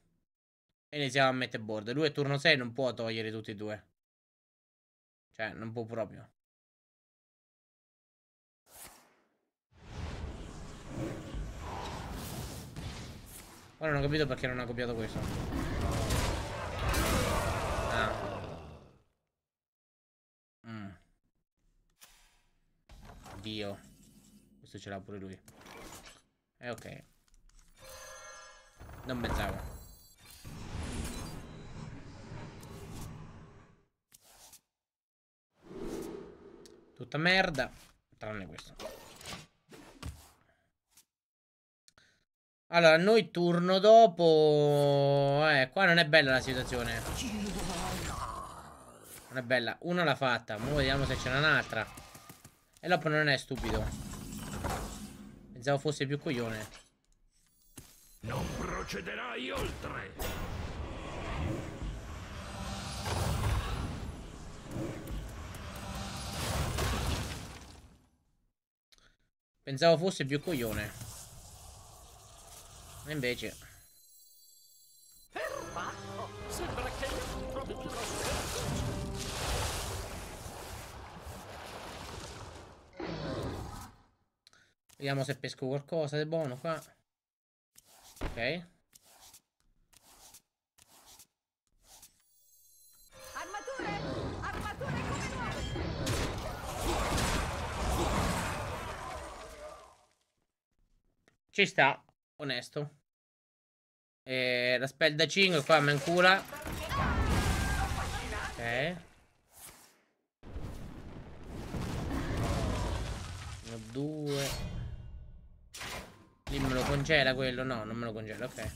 Iniziamo a mettere board. Lui è turno 6, non può togliere tutti e due. Cioè non può proprio. Ora non ho capito perché non ha copiato questo. Dio. Questo ce l'ha pure lui. Ok. Non pensavo. Tutta merda. Tranne questo. Allora noi turno dopo. Qua non è bella la situazione. Non è bella. Una l'ha fatta. Mo vediamo se ce n'è un'altra. E l'oppo non è stupido. Pensavo fosse più coglione. Non procederai oltre. Pensavo fosse più coglione. E invece sembra che vediamo se pesco qualcosa di buono qua. Ok. Armature! Armature come nuove! Ci sta, onesto. La spell da 5 qua mi incula. Ok. Uno, due... Lì me lo congela quello? No, non me lo congela, ok.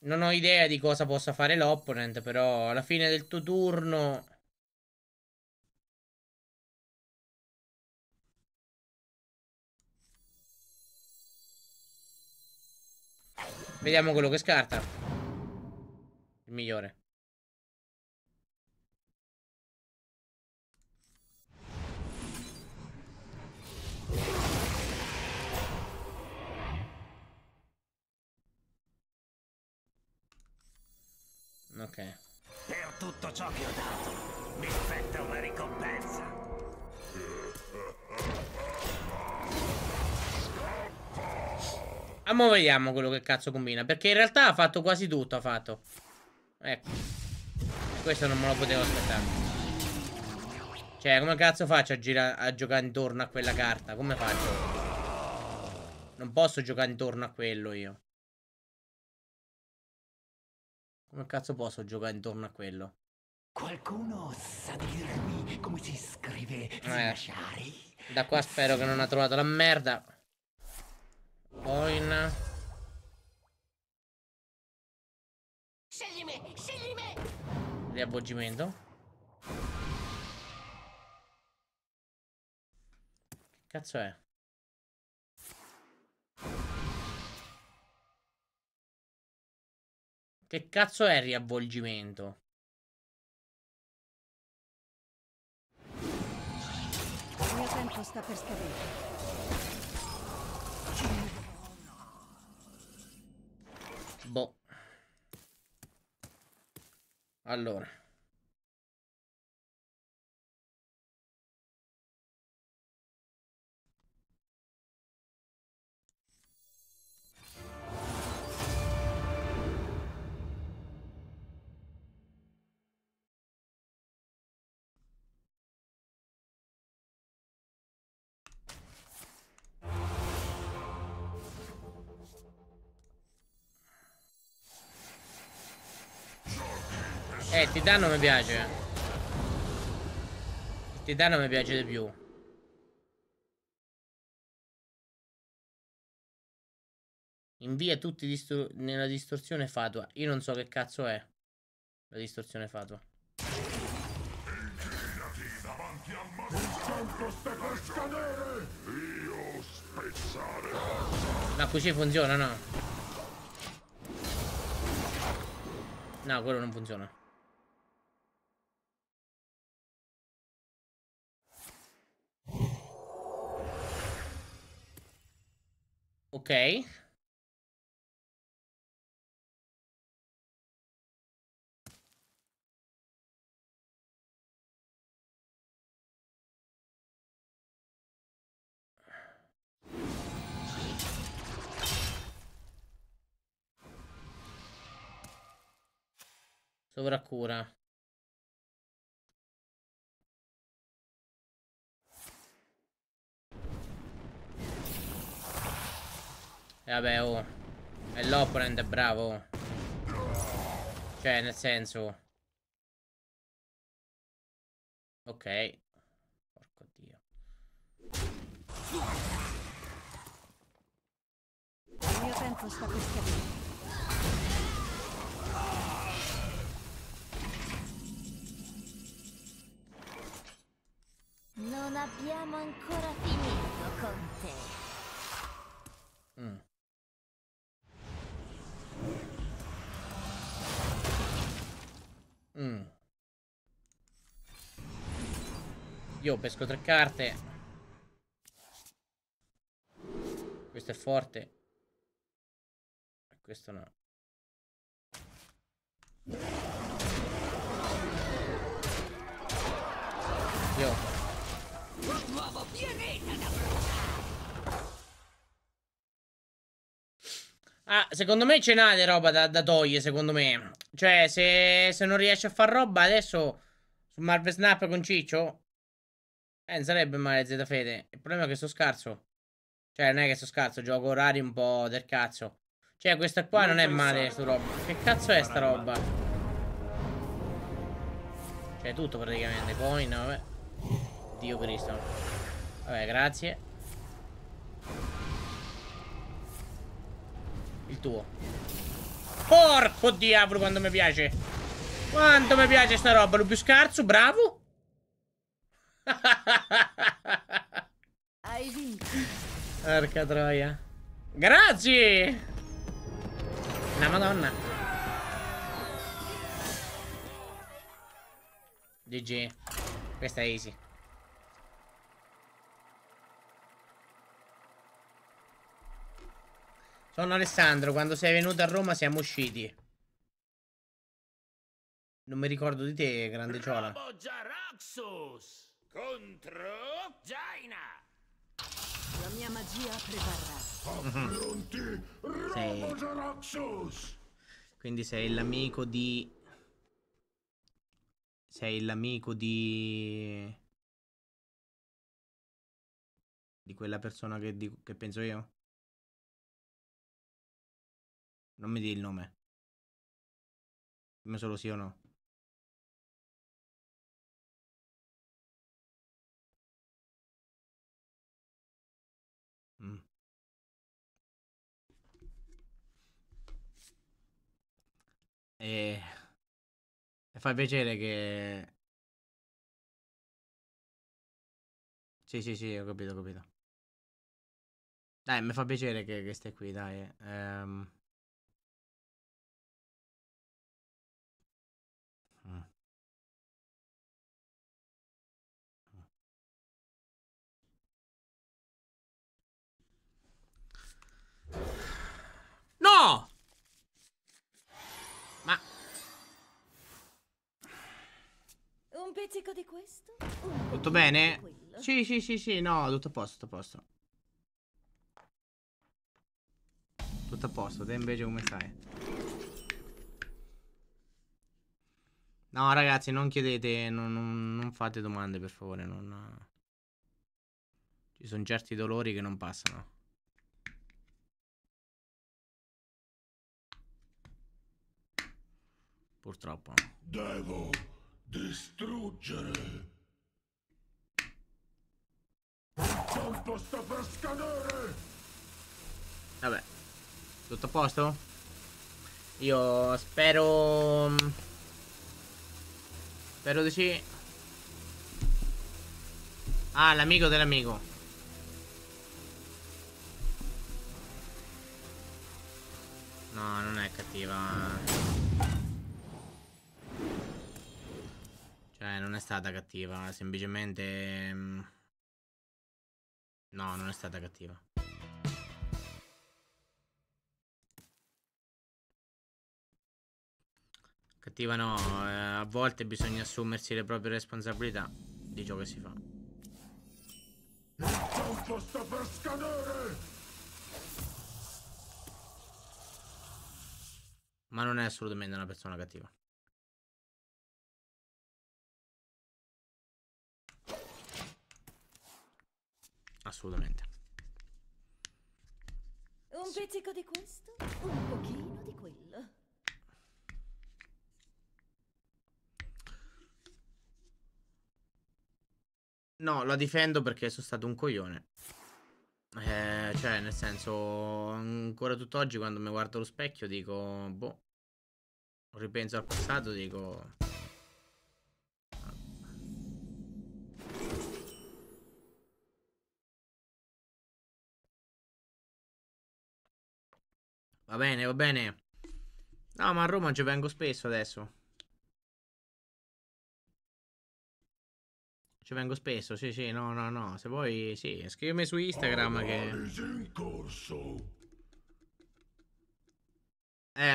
Non ho idea di cosa possa fare l'opponent, però alla fine del tuo turno... Vediamo quello che scarta. Il migliore. Ok. Per tutto ciò che ho dato, mi aspetta una ricompensa. Ah, mo vediamo quello che cazzo combina. Perché in realtà ha fatto quasi tutto, ha fatto. Ecco. Questo non me lo potevo aspettare. Cioè, come cazzo faccio a giocare intorno a quella carta? Come faccio? Non posso giocare intorno a quello io. Come cazzo posso giocare intorno a quello? Qualcuno sa dirmi come si scrive Zinashari? Da qua spero che non ha trovato la merda. Coin. Scegli me, scegli me. Riavvolgimento. Che cazzo è? Che cazzo è il riavvolgimento? Il mio tempo sta per scadere. Boh. Allora. Titanno mi piace. Titanno mi piace di più. Invia tutti nella distorsione fatua. Io non so che cazzo è la distorsione fatua. Ma così funziona, no? No, quello non funziona. Ok. Sovraccura. E vabbè, oh. E l'opponent è bravo. Cioè, nel senso. Ok. Porco dio. Il mio tempo sta per scadere. Non abbiamo ancora finito con te. Io pesco 3 carte. Questo è forte. E questo no. Io. Un nuovo pianeta da bruciare. Ah, secondo me ce n'ha di roba da togliere, secondo me. Cioè, se non riesce a far roba adesso su Marvel Snap con Ciccio, non sarebbe male Zfede. Il problema è che sto scarso. Cioè, non è che sto scarso, gioco orari un po' del cazzo. Cioè, questa qua non è male sta roba. Che cazzo è sta roba? Cioè, tutto praticamente. Coin, vabbè. Dio Cristo. Vabbè, grazie. Il tuo. Porco diavolo, quanto mi piace. Quanto mi piace sta roba. Lo più scarso, bravo. Hai vinto. Porca troia. Grazie. La madonna. GG. Questa è easy. Sono Alessandro, quando sei venuto a Roma siamo usciti. Non mi ricordo di te, grande Ciola. Robo Jaraxxus contro Jaina. La mia magia prevarrà. Affronti Robo Jaraxxus. Quindi sei l'amico di... Sei l'amico di... Di quella persona che penso io? Non mi dì il nome. Dimmi solo sì o no. E fa piacere che... Sì, ho capito. Dai, mi fa piacere che stai qui, dai. No! Ma... Un pizzico di questo? Tutto bene? Sì, no, tutto a posto. Tutto a posto, te invece come stai? No, ragazzi, non chiedete, non fate domande, per favore, non... Ci sono certi dolori che non passano. Purtroppo. Devo distruggere. Il tempo sta per scadere. Vabbè. Tutto a posto? Io spero... Spero di sì. Ah, l'amico dell'amico. No, non è cattiva. Non è stata cattiva, semplicemente... No, non è stata cattiva. Cattiva no, a volte bisogna assumersi le proprie responsabilità di ciò che si fa. Il tempo sta per scadere! Ma non è assolutamente una persona cattiva. Assolutamente. Un pizzico di questo, un pochino di quello. No, la difendo perché sono stato un coglione. Cioè, nel senso, ancora tutt'oggi quando mi guardo allo specchio dico, boh. Ripenso al passato, dico... Va bene. No, ma a Roma ci vengo spesso adesso. Ci vengo spesso, sì, no. Se vuoi, sì, scrivimi su Instagram che...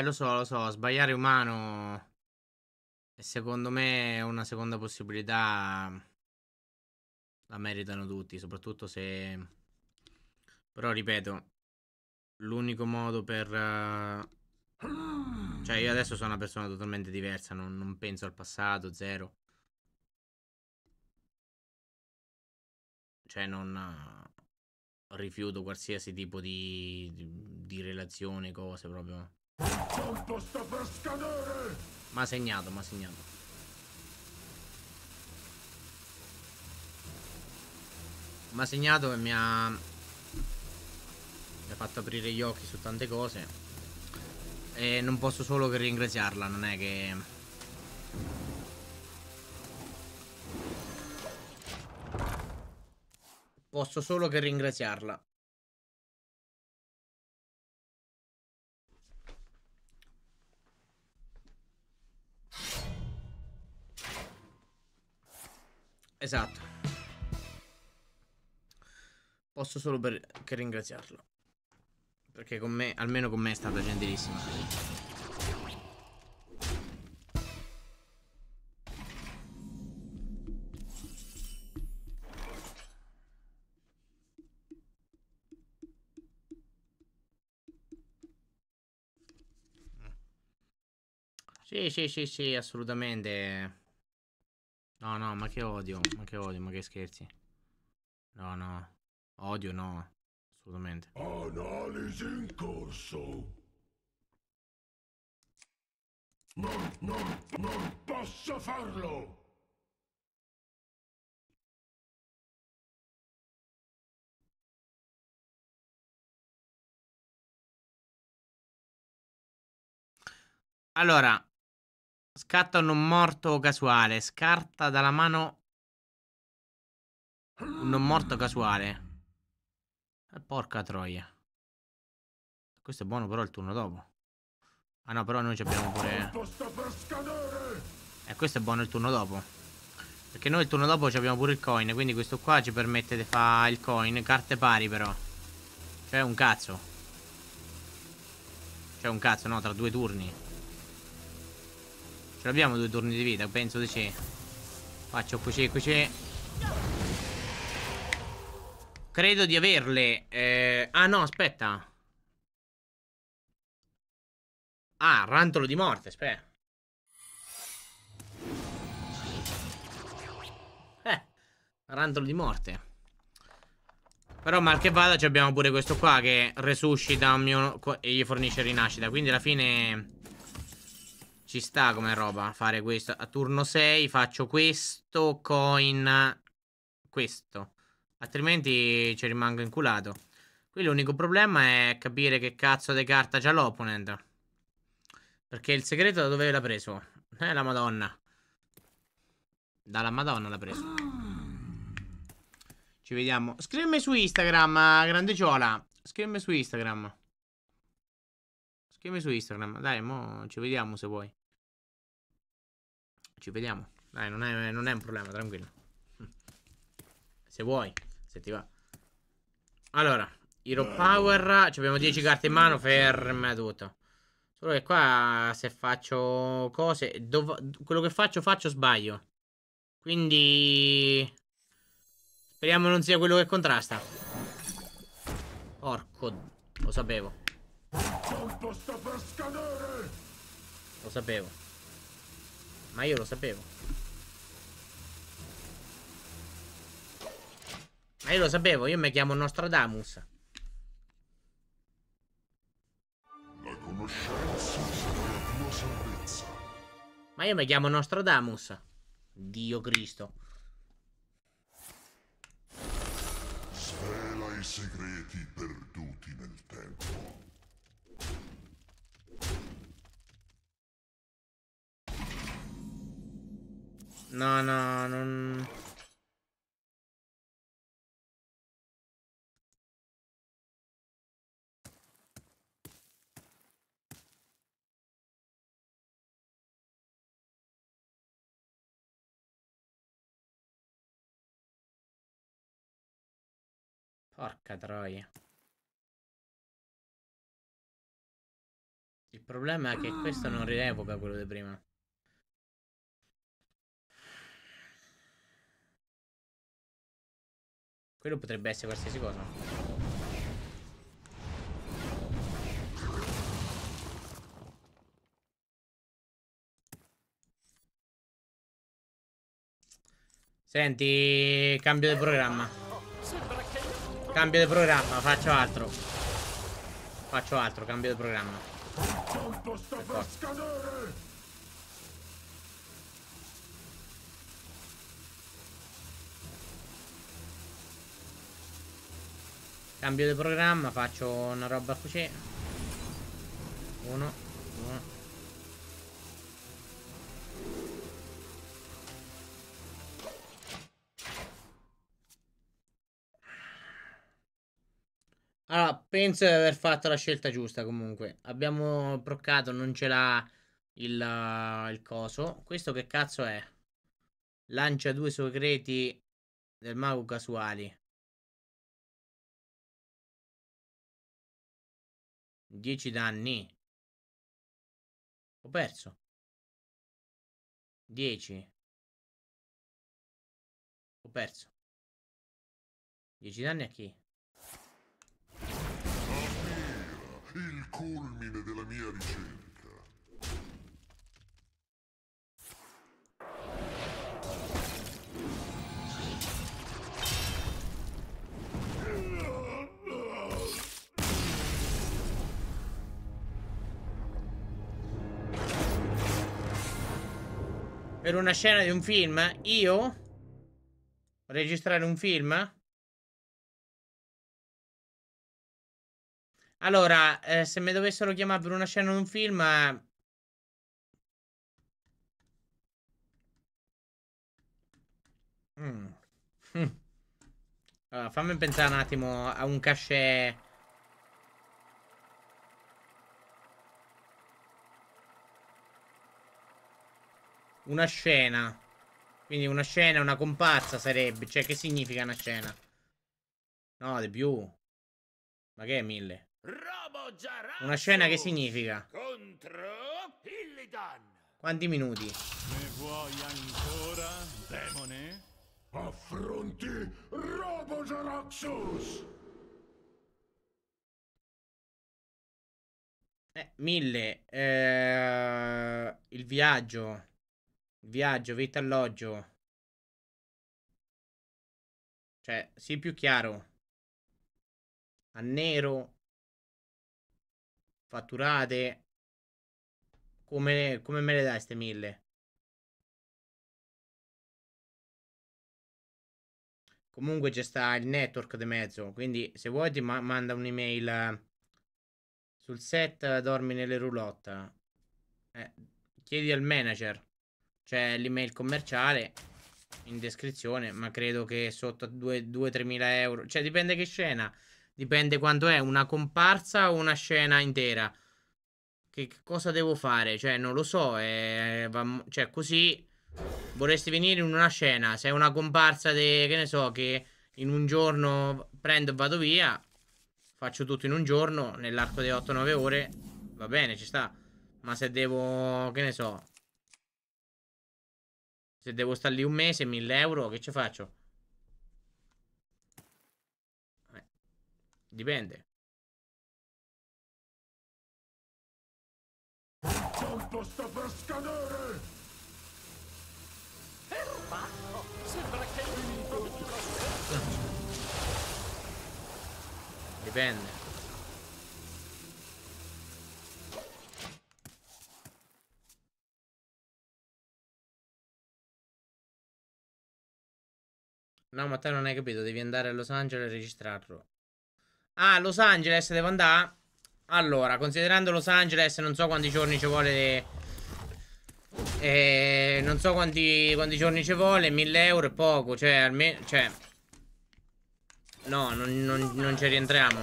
Lo so, sbagliare è umano. E secondo me una seconda possibilità la meritano tutti, soprattutto se... Però, ripeto... L'unico modo per... Cioè io adesso sono una persona totalmente diversa, non penso al passato, zero. Cioè non... Rifiuto qualsiasi tipo di relazione, cose proprio. M'ha segnato. M'ha segnato e mi ha... Mi ha fatto aprire gli occhi su tante cose. E non posso solo che ringraziarla. Non è che... Posso solo che ringraziarla. Esatto. Posso solo che ringraziarla. Perché con me, almeno con me, è stata gentilissima. Sì, assolutamente. No, ma che odio, ma che scherzi. No, odio no. Assolutamente. Analisi in corso. Non posso farlo! Allora, scatta un non morto casuale, scarta dalla mano un non morto casuale. Porca troia. Questo è buono però il turno dopo. Ah no, però noi ci abbiamo pure... questo è buono il turno dopo, perché noi il turno dopo ci abbiamo pure il coin, quindi questo qua ci permette di fare il coin. Carte pari però. Cioè un cazzo. Cioè un cazzo, no, tra due turni. Ce l'abbiamo due turni di vita, penso di sì. Faccio così. Credo di averle. Ah no, aspetta. Ah, rantolo di morte, aspetta. Rantolo di morte. Però mal che vada ci abbiamo pure questo qua che resuscita un mio e gli fornisce rinascita. Quindi alla fine ci sta come roba fare questo. A turno 6 faccio questo coin, questo. Altrimenti ci rimango inculato. Qui l'unico problema è capire che cazzo di carta c'ha l'opponent, perché il segreto da dove l'ha preso? La madonna. Dalla madonna l'ha preso. Ci vediamo. Scrivimi su Instagram, grandeciola. Scrivimi su Instagram. Scrivimi su Instagram. Dai, mo ci vediamo se vuoi. Ci vediamo. Dai, non è un problema, tranquillo. Se vuoi, se ti va. Allora, Hero Power. Ci abbiamo 10 carte in mano. Ferma tutto. Solo che qua se faccio cose, quello che faccio sbaglio. Quindi speriamo non sia quello che contrasta. Porco, lo sapevo. Lo sapevo. Ma io lo sapevo. Ma io lo sapevo, io mi chiamo Nostradamus. Ma io mi chiamo Nostradamus. Dio Cristo. Svela i segreti perduti nel tempo. No, non... Porca troia. Il problema è che questo non rievoca quello di prima. Quello potrebbe essere qualsiasi cosa. Senti, cambio di programma. Cambio di programma, faccio altro. Faccio altro, cambio di programma. Cambio di programma, faccio una roba così. Uno. Allora, penso di aver fatto la scelta giusta comunque. Abbiamo proccato, non ce l'ha il coso. Questo che cazzo è? Lancia due segreti del mago casuali. 10 danni. Ho perso. 10. Ho perso. 10 danni a chi? Il culmine della mia ricerca. Per una scena di un film? Io? Registrare un film? Allora, se mi dovessero chiamare per una scena di un film... Allora, fammi pensare un attimo a un cachet. Una scena. Quindi una scena, una comparsa sarebbe. Cioè, che significa una scena? No, di più. Ma che è 1000? Robo Jaraxxus, una scena che significa? Contro Illidan. Quanti minuti? Ne vuoi ancora, demone? Affronti Robo Jaraxxus. 1000. Il viaggio. Viaggio, vita, alloggio. Cioè, sì, più chiaro. A nero. Fatturate. Come me le dai ste 1000? Comunque c'è sta il network di mezzo. Quindi se vuoi ti manda un'email. Sul set dormi nelle roulotte. Chiedi al manager. C'è l'email commerciale in descrizione, ma credo che sotto 2-3 mila euro. Cioè dipende che scena. Dipende quanto è, una comparsa o una scena intera. Che cosa devo fare? Cioè non lo so. Cioè così vorresti venire in una scena. Se è una comparsa di, che ne so, che in un giorno prendo e vado via. Faccio tutto in un giorno, nell'arco di 8-9 ore. Va bene, ci sta. Ma se devo, che ne so... Se devo stare lì un mese, 1000 euro, che ci faccio? Dipende. Il tempo sta per scadere! Erbato! Sembra che mi incontri la stessa! Dipende. No, ma te non hai capito, devi andare a Los Angeles e registrarlo. Ah, Los Angeles devo andare? Allora, considerando Los Angeles, non so quanti giorni ci vuole non so quanti giorni ci vuole. 1000 euro è poco, cioè almeno, cioè no, non ci rientriamo.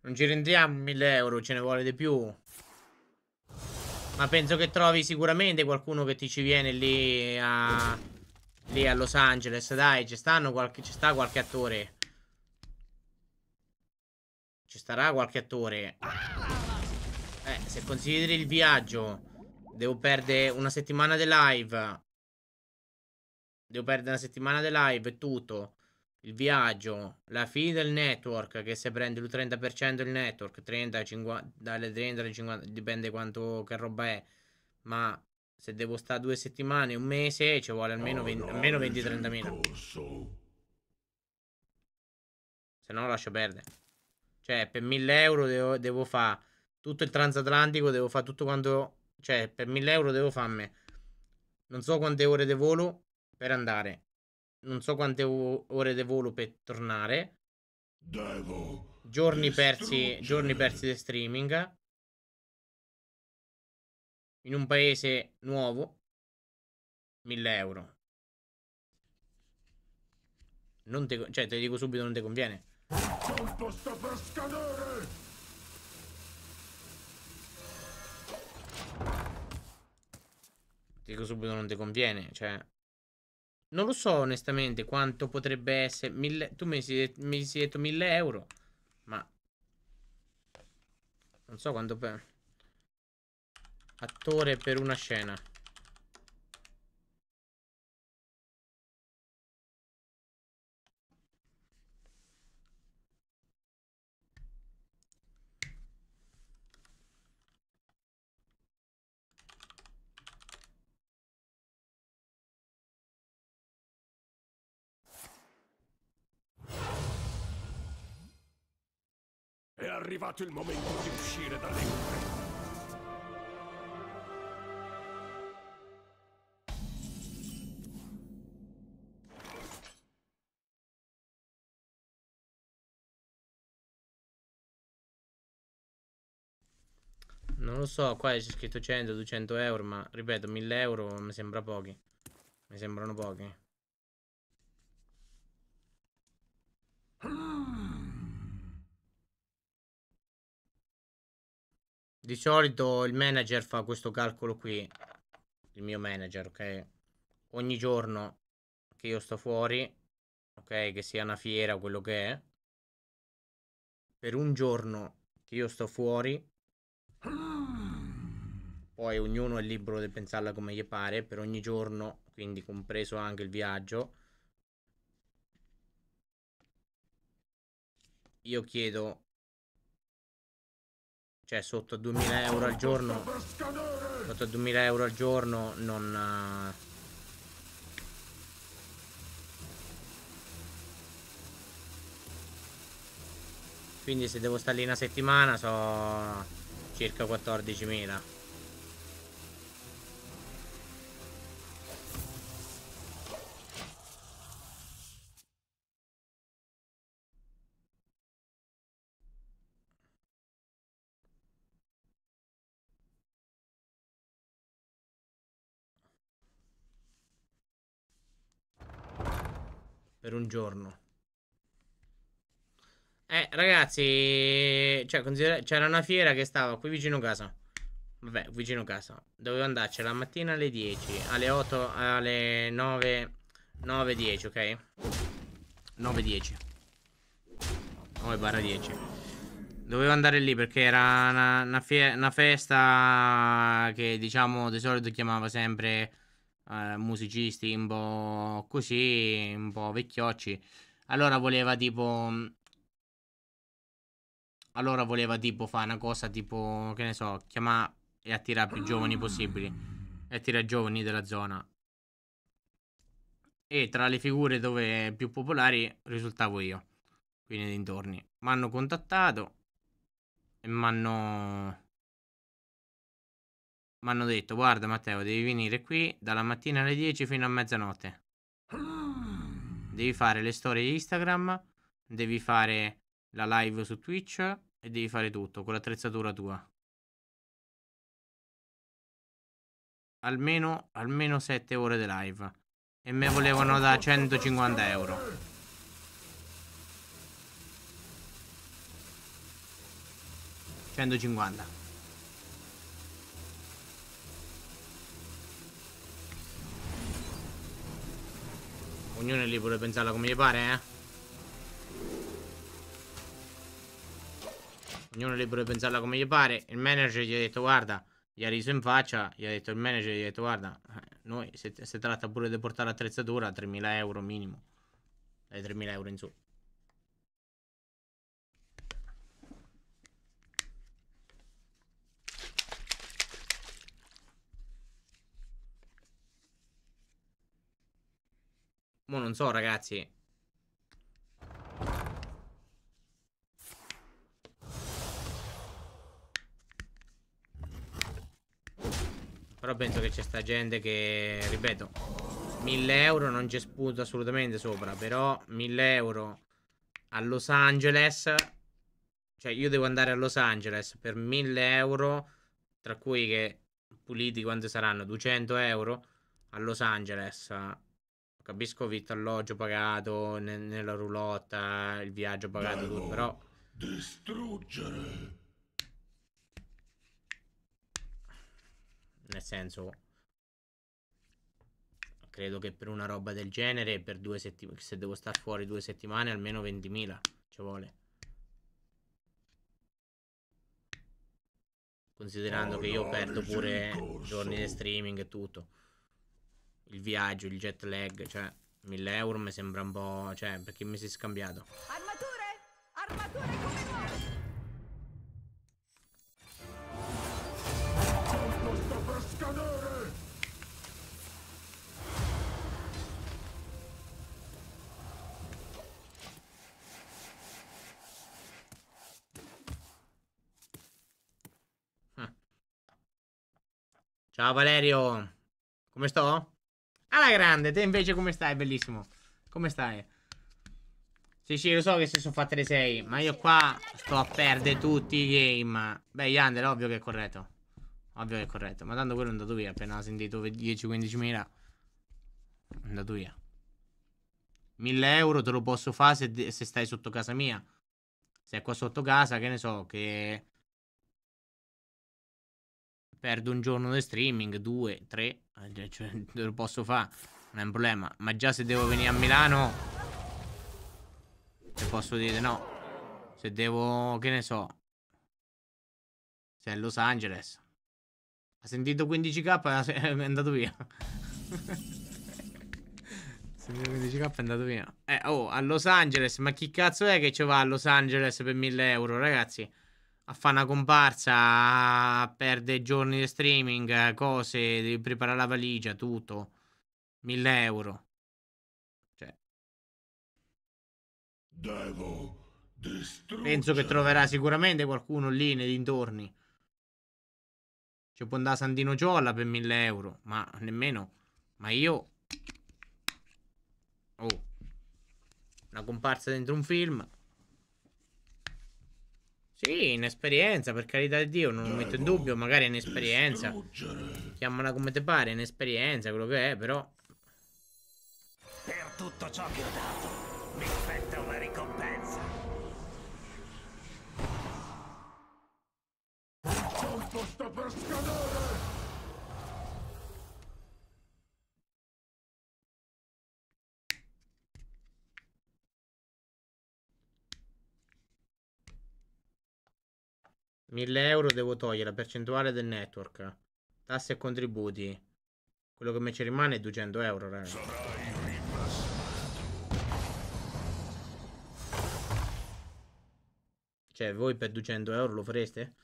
Non ci rientriamo, 1000 euro, ce ne vuole di più. Ma penso che trovi sicuramente qualcuno che ti ci viene lì a... Lì a Los Angeles. Dai, ci sta qualche attore. Ci starà qualche attore. Se consideri il viaggio. Devo perdere una settimana di live. E tutto. Il viaggio. La fee del network. Che se prendi il 30% del network. 30, 50, dalle 30 alle 50. Dipende quanto che roba è. Ma se devo stare 2 settimane, un mese, ci vuole almeno 20-30 mila. Se no lascio perdere. Cioè per 1000 euro devo fare tutto il transatlantico. Devo fare tutto quanto. Cioè per 1000 euro devo farmi non so quante ore di volo per andare, non so quante ore di volo per tornare. Giorni persi di streaming. In un paese nuovo. 1000 euro. Non te, cioè te dico subito, non ti conviene. Il tempo sta per scadere. Ti dico subito, non ti conviene. Cioè non lo so onestamente quanto potrebbe essere. Tu mi sei detto 1000 euro, ma non so quanto per attore per una scena. arrivato il momento di uscire dalle ore. Non lo so, qua c'è scritto 100, 200 euro, ma ripeto, 1000 euro mi sembra pochi. Mi sembrano pochi. Di solito il manager fa questo calcolo qui. Il mio manager, ok? Ogni giorno che io sto fuori, ok? Che sia una fiera o quello che è. Per un giorno che io sto fuori... Poi ognuno è libero di pensarla come gli pare. Per ogni giorno, quindi compreso anche il viaggio, io chiedo, cioè sotto a 2000 euro al giorno, sotto a 2000 euro al giorno quindi se devo stare lì una settimana so circa 14.000. Per un giorno. Ragazzi, cioè, c'era una fiera che stava qui vicino casa. Vabbè, vicino casa. Dovevo andarci la mattina alle 10, alle 8, alle 9, 9:10, ok? 9:10. 9/10. Dovevo andare lì perché era una festa che, diciamo, di solito chiamava sempre... musicisti un po' così, un po' vecchiocci. Allora voleva tipo fare una cosa tipo, che ne so, chiamare e attirare più giovani possibili, e attirare giovani della zona. E tra le figure dove più popolari risultavo io, quindi nei dintorni. Mi hanno contattato e mi hanno detto: guarda Matteo, devi venire qui dalla mattina alle 10 fino a mezzanotte. Devi fare le storie di Instagram, devi fare la live su Twitch e devi fare tutto con l'attrezzatura tua. Almeno 7 ore di live. E me volevano da 150 euro. Ognuno è libero di pensarla come gli pare, eh? Ognuno è libero di pensarla come gli pare. Il manager gli ha detto: guarda, gli ha riso in faccia. Guarda, noi se tratta pure di portare attrezzatura, 3.000 euro minimo. Dai 3.000 euro in su. Mo non so, ragazzi. Però penso che c'è sta gente che, ripeto, 1000 euro non ci sputo assolutamente sopra. Però 1000 euro a Los Angeles, cioè io devo andare a Los Angeles per 1000 euro, tra cui che puliti quanti saranno? 200 euro a Los Angeles. Capisco, vitto, alloggio pagato, nella roulotta, il viaggio pagato, tutto, però... Distruggere! Nel senso... Credo che per una roba del genere, per 2 settimane... Se devo star fuori 2 settimane, almeno 20.000 ci vuole. Considerando che io perdo pure giorni di streaming e tutto. Il viaggio, il jet lag, cioè 1000 euro mi sembra un po', cioè, perché mi si è scambiato. Armature come nuove. Sto per scadere. Ciao Valerio, come sto? Alla grande, te invece come stai? Bellissimo, come stai? Sì, sì, lo so che si sono fatte le 6, ma io qua sto a perdere tutti i game. Beh, Yander, ovvio che è corretto. Ovvio che è corretto, ma tanto quello è andato via. Appena ho sentito 10-15.000 è andato via. 1.000 euro te lo posso fare se stai sotto casa mia. Se è qua sotto casa, che ne so, che perdo un giorno di streaming, 2, 3, cioè, te lo posso fare, non è un problema. Ma già se devo venire a Milano, te posso dire no. Se devo, che ne so, se è Los Angeles. Ha sentito 15k, è andato via. È andato via. Oh, a Los Angeles, ma chi cazzo è che ci va a Los Angeles per 1.000 euro, ragazzi? A fare una comparsa, a perdere giorni di streaming, cose, devi preparare la valigia, tutto. 1.000 euro. Cioè. Penso che troverà sicuramente qualcuno lì nei dintorni. Ci può andare a Sandino Giolla per 1.000 euro, ma nemmeno. Ma io... Oh, una comparsa dentro un film. Sì, inesperienza, per carità di Dio, non lo metto in dubbio, magari è inesperienza. Chiamala come te pare, inesperienza, quello che è, però. Per tutto ciò che ho dato, mi aspetta una ricompensa. Il tempo sta per scadere! €1.000 devo togliere la percentuale del network, tasse e contributi. Quello che mi ci rimane è €200, raga. Cioè, voi per €200 lo fareste?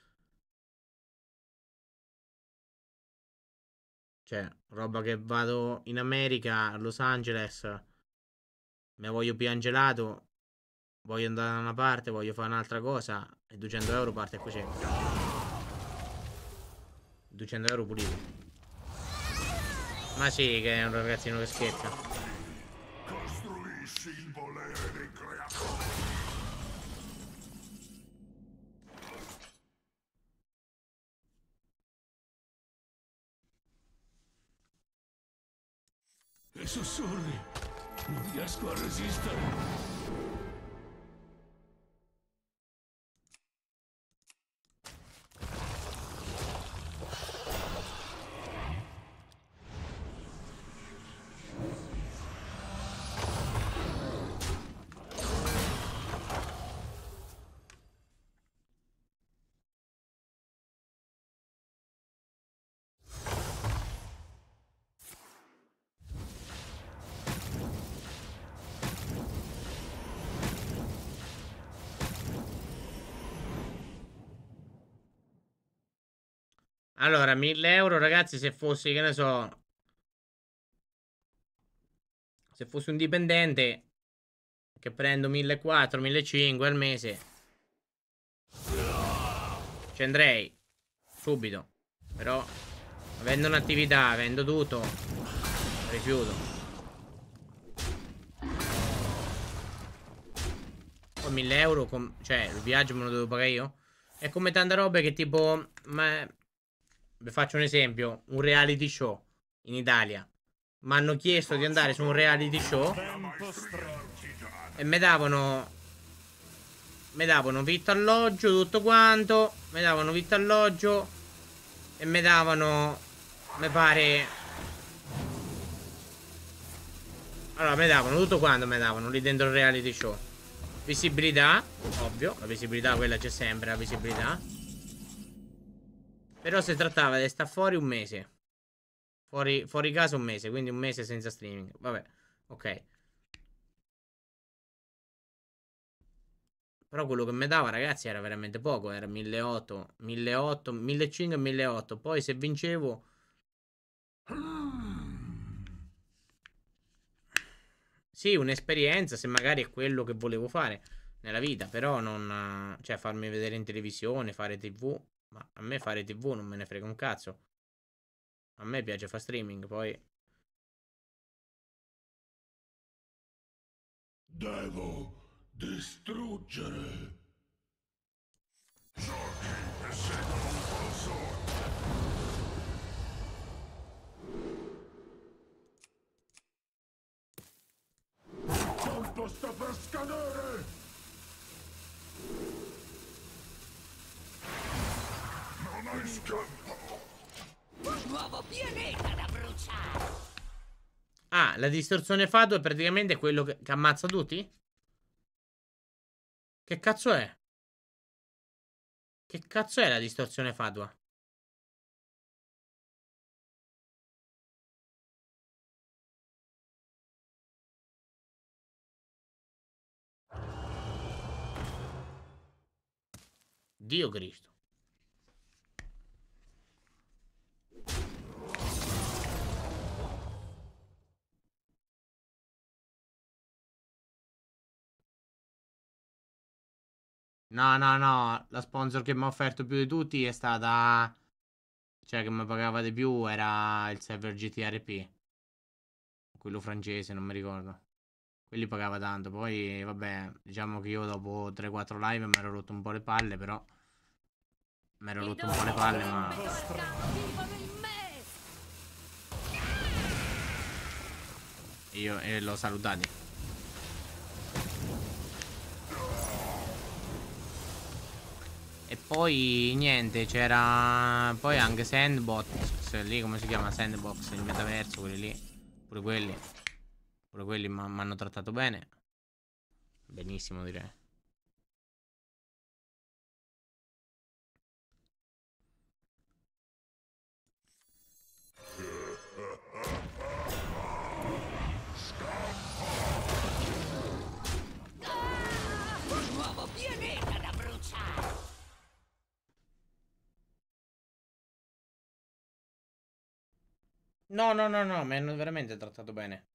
Cioè, roba che vado in America, a Los Angeles, me voglio piangelato, voglio andare da una parte, voglio fare un'altra cosa, e €200 parte qui c'è. €200 pulito. Ma sì, che è un ragazzino che scherza. Costruisci il volere dei creatori. E sussurri, non riesco a resistere. Allora, 1.000 euro, ragazzi, se fossi, che ne so, se fossi un dipendente che prendo 1.400, 1.500 al mese, ci andrei subito. Però, avendo un'attività, avendo tutto, rifiuto. Poi 1.000 euro, cioè, il viaggio me lo devo pagare io. È come tante robe che tipo... Ma... Vi faccio un esempio, un reality show in Italia. Mi hanno chiesto di andare su un reality show e mi davano vitto, alloggio, tutto quanto. Mi davano vitto, alloggio e mi davano, mi pare, allora mi davano tutto quanto, mi davano lì dentro il reality show. Visibilità, ovvio, la visibilità quella c'è sempre, la visibilità. Però si trattava di stare fuori un mese. Fuori casa un mese, quindi un mese senza streaming. Vabbè, ok. Però quello che mi dava, ragazzi, era veramente poco. Era 1.800, 1.800, 1.500 e 1.800. Poi se vincevo... Sì, un'esperienza, se magari è quello che volevo fare nella vita. Però non... Cioè, farmi vedere in televisione, fare TV... Ma a me fare TV non me ne frega un cazzo. A me piace fare streaming, poi. Devo distruggere ciò che perseguono un consorte. Il tempo sta per scadere! Non hai scappato! Un nuovo pianeta da bruciare! Ah, la distorsione Fado è praticamente quello che ammazza tutti? Che cazzo è? Che cazzo è la distorsione Fado? Dio Cristo. No, no, no, la sponsor che mi ha offerto più di tutti è stata, cioè che mi pagava di più, era il server GTRP, quello francese, non mi ricordo. Quelli pagava tanto, poi vabbè, diciamo che io dopo 3-4 live mi ero rotto un po' le palle, però mi ero rotto un po' le palle, ma io l'ho salutati. E poi niente, c'era poi anche Sandbox, lì come si chiama, Sandbox, il metaverso, quelli lì. Pure quelli mi hanno trattato bene. Benissimo, direi. No, no, no, no, mi hanno veramente trattato bene.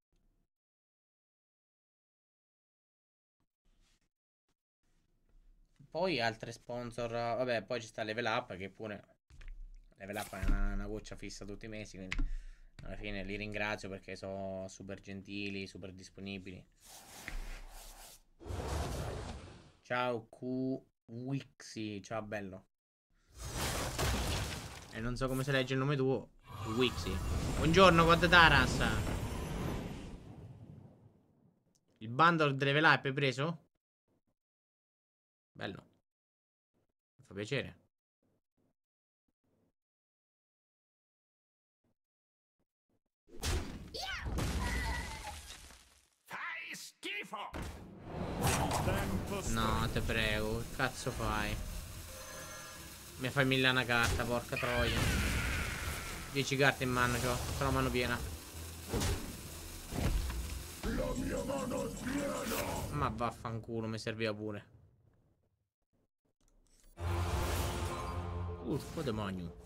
Poi altre sponsor, vabbè, poi ci sta Level Up, che pure Level Up è una goccia fissa tutti i mesi, quindi alla fine li ringrazio perché sono super gentili, super disponibili. Ciao QWixy, ciao bello. E non so come si legge il nome tuo. Wixi. Buongiorno God Taras. Il bundle Level Up hai preso? Bello. Mi fa piacere. Fai schifo. No, te prego, che cazzo fai? Mi fai mille una carta, porca troia. 10 carte in mano, c'ho, però la mano piena. La mia mano è piena. Ma vaffanculo, mi serviva pure. Urco demonio.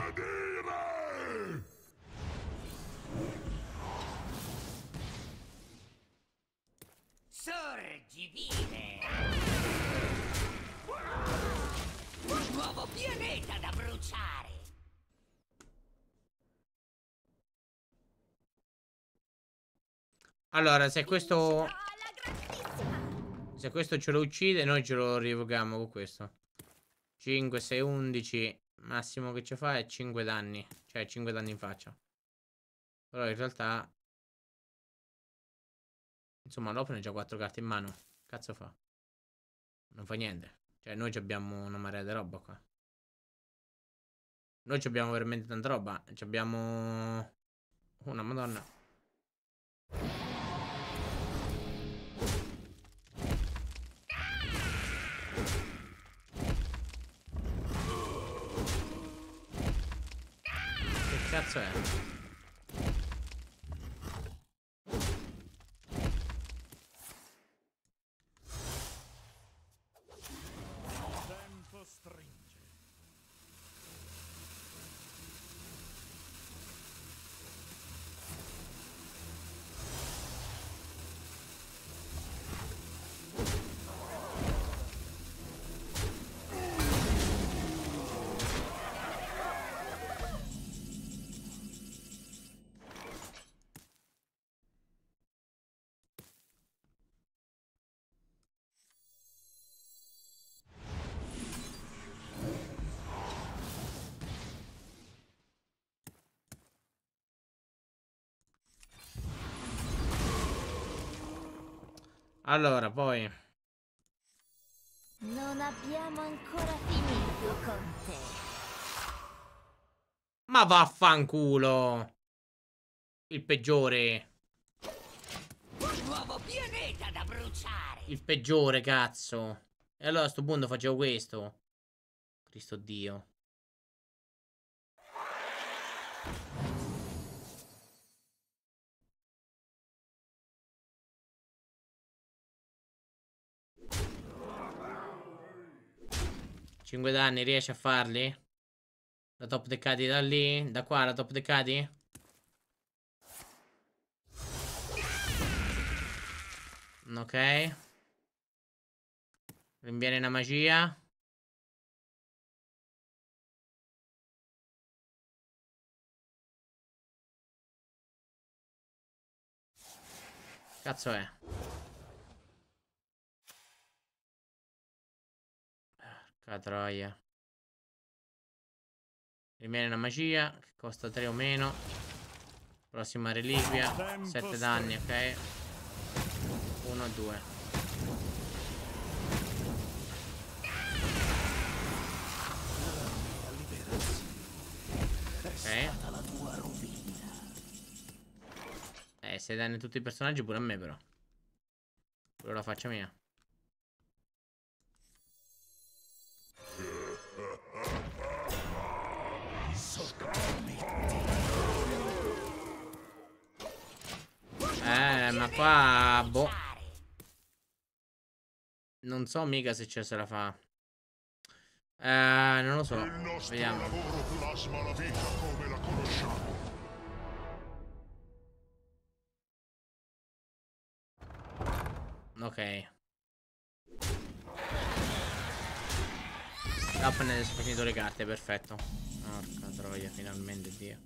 Obbedire! Sorgivire! Nuovo pianeta da bruciare. Allora, se questo ce lo uccide, noi ce lo rievochiamo con questo. 5, 6, 11. Massimo che ci fa è 5 danni. Cioè 5 danni in faccia. Però in realtà, insomma, l'open ha già 4 carte in mano. Cazzo fa? Non fa niente. Cioè noi abbiamo una marea di roba qua. Noi abbiamo veramente tanta roba. Ci abbiamo una madonna. Che cazzo è? Allora, poi non abbiamo ancora finito con te. Ma vaffanculo. Il peggiore. Un nuovo pianeta da bruciare. Il peggiore, cazzo. E allora a sto punto facevo questo. Cristo Dio.5 danni, riesci a farli? La top decadi da lì? Da qua la top decadi? Ok. Rinviene una magia. Cazzo è? Porca troia. Rimane una magia che costa 3 o meno. Prossima reliquia. 7 danni, ok. 1 e 2. Ok. 6 danni a tutti i personaggi, pure a me però. Pure la faccia mia. Ma qua... boh. Non so mica se ce la fa. Non lo so. Vediamo. Ok. Up nel finito le carte, perfetto. Porca troia, finalmente, Dio.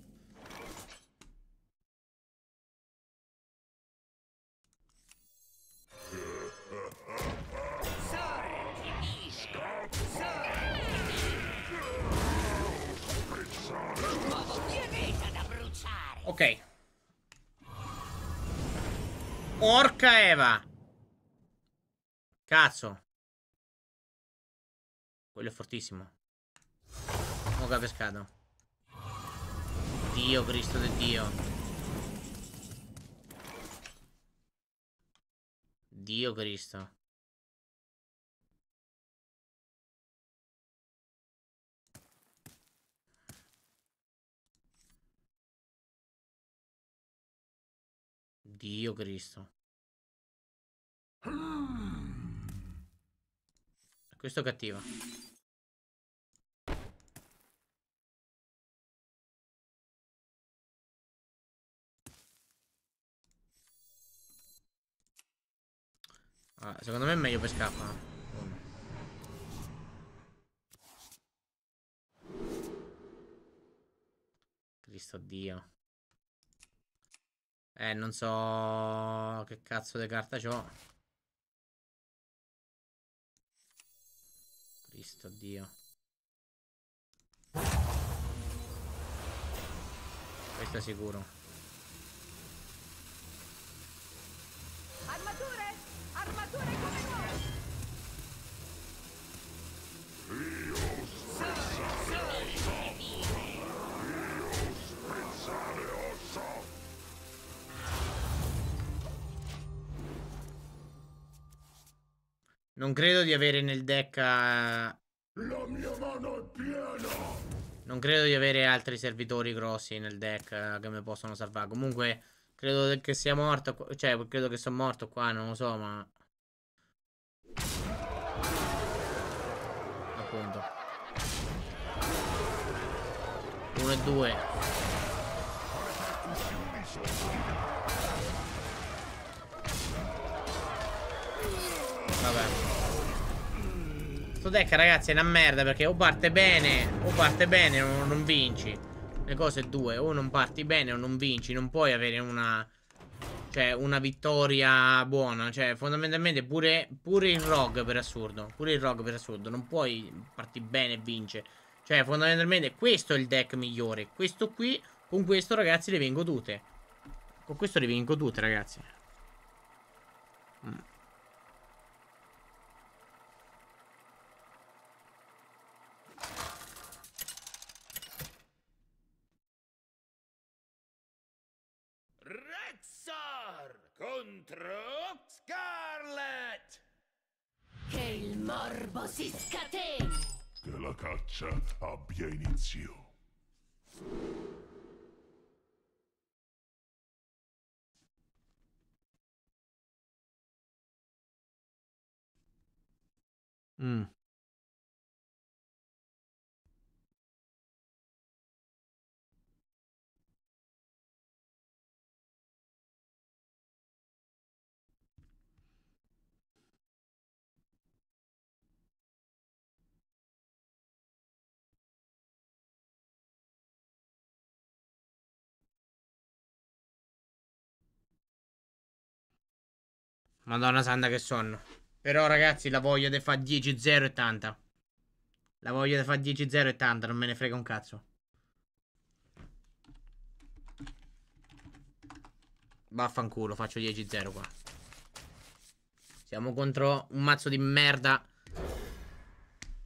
Ok. Porca Eva. Cazzo. Quello è fortissimo. Moga pescato. Dio, Cristo del Dio. Dio, Cristo. Dio Cristo. Questo è cattivo. Allora, secondo me è meglio per scappa. Cristo Dio. Non so che cazzo di carta c'ho. Cristo Dio. Questo è sicuro. Armature! Armature come noi! Io spezzare i io spezzare ossa! Non credo di avere nel deck la mia mano è piena. Non credo di avere altri servitori grossi nel deck che mi possono salvare. Comunque credo che sia morto. Cioè credo che sono morto qua. Non lo so, ma appunto 1 e 2. Vabbè. Questo deck, ragazzi, è una merda perché o parte bene o non vinci. Le cose due, o non parti bene o non vinci. Non puoi avere una, cioè, una vittoria buona. Cioè, fondamentalmente pure il rogue per assurdo. Pure il rogue per assurdo. Non puoi partire bene e vince. Cioè, fondamentalmente questo è il deck migliore. Questo qui, con questo, ragazzi, le vinco tutte. Con questo le vinco tutte, ragazzi. morbo si scatena! Che la caccia abbia inizio. Madonna santa che sonno. Però ragazzi la voglia di fa 10-0 e tanta. La voglia di fa 10-0 e tanta. Non me ne frega un cazzo. Vaffanculo, faccio 10-0 qua. Siamo contro un mazzo di merda.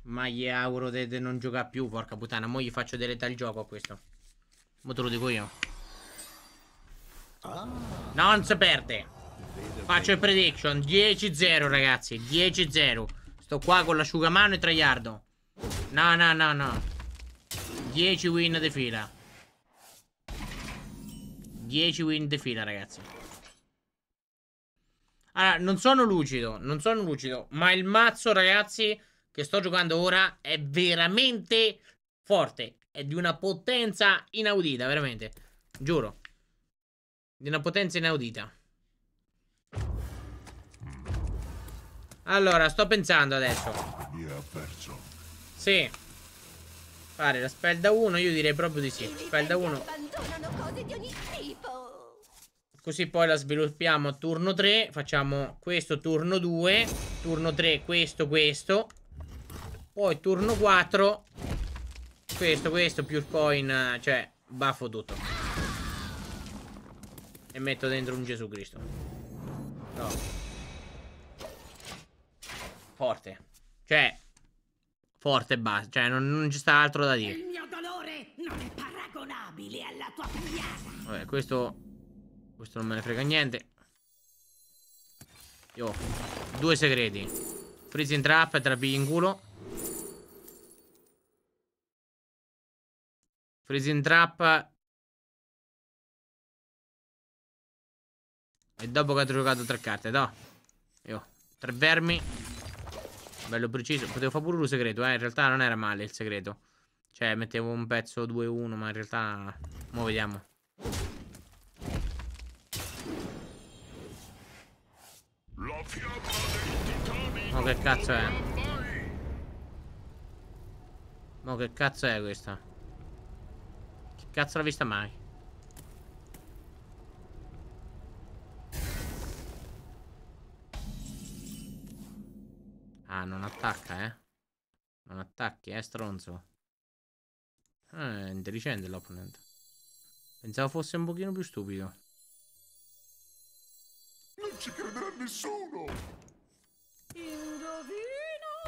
Ma gli auguro di non giocare più. Porca puttana. Mo gli faccio deletare il gioco a questo. Mo te lo dico io. Non si perde. Faccio il prediction 10-0 ragazzi, 10-0. Sto qua con l'asciugamano e traiardo. No no no no, 10 win di fila. 10 win di fila ragazzi. Allora non sono lucido, non sono lucido, ma il mazzo ragazzi che sto giocando ora è veramente forte. È di una potenza inaudita, veramente. Giuro, di una potenza inaudita. Allora, sto pensando adesso. Sì. Fare la spell da 1, io direi proprio di sì. Spell da 1. Così poi la sviluppiamo a turno 3. Facciamo questo turno 2. Turno 3, questo. Poi turno 4. Questo, più coin. Cioè, baffo tutto. E metto dentro un Gesù Cristo. No. Forte. Cioè forte e basta. Cioè non ci sta altro da dire. Il mio dolore non è paragonabile alla tua pigliata. Vabbè, questo non me ne frega niente. Io 2 segreti. Freezing trap e trapigli in culo. Freezing trap. E dopo che ho giocato 3 carte, no. Io 3 vermi. Bello preciso. Potevo fare pure un segreto, eh. In realtà non era male il segreto. Cioè mettevo un pezzo 2-1, ma in realtà mo vediamo. Ma che cazzo è? Ma che cazzo è questa? Che cazzo l'ha vista mai? Ah, non attacca, eh. Non attacchi, stronzo. È intelligente l'opponente. Pensavo fosse un pochino più stupido. Non ci crederà nessuno. Indovino.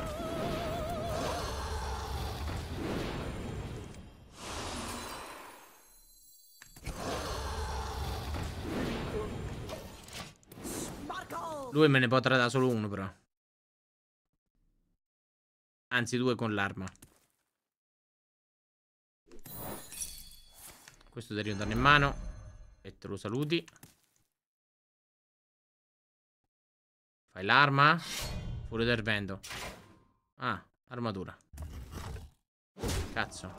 Lui me ne potrà dare solo uno, però. Anzi 2 con l'arma. Questo ti ritorna in mano e te lo saluti. Fai l'arma. Fuori del vento. Ah, armatura. Cazzo.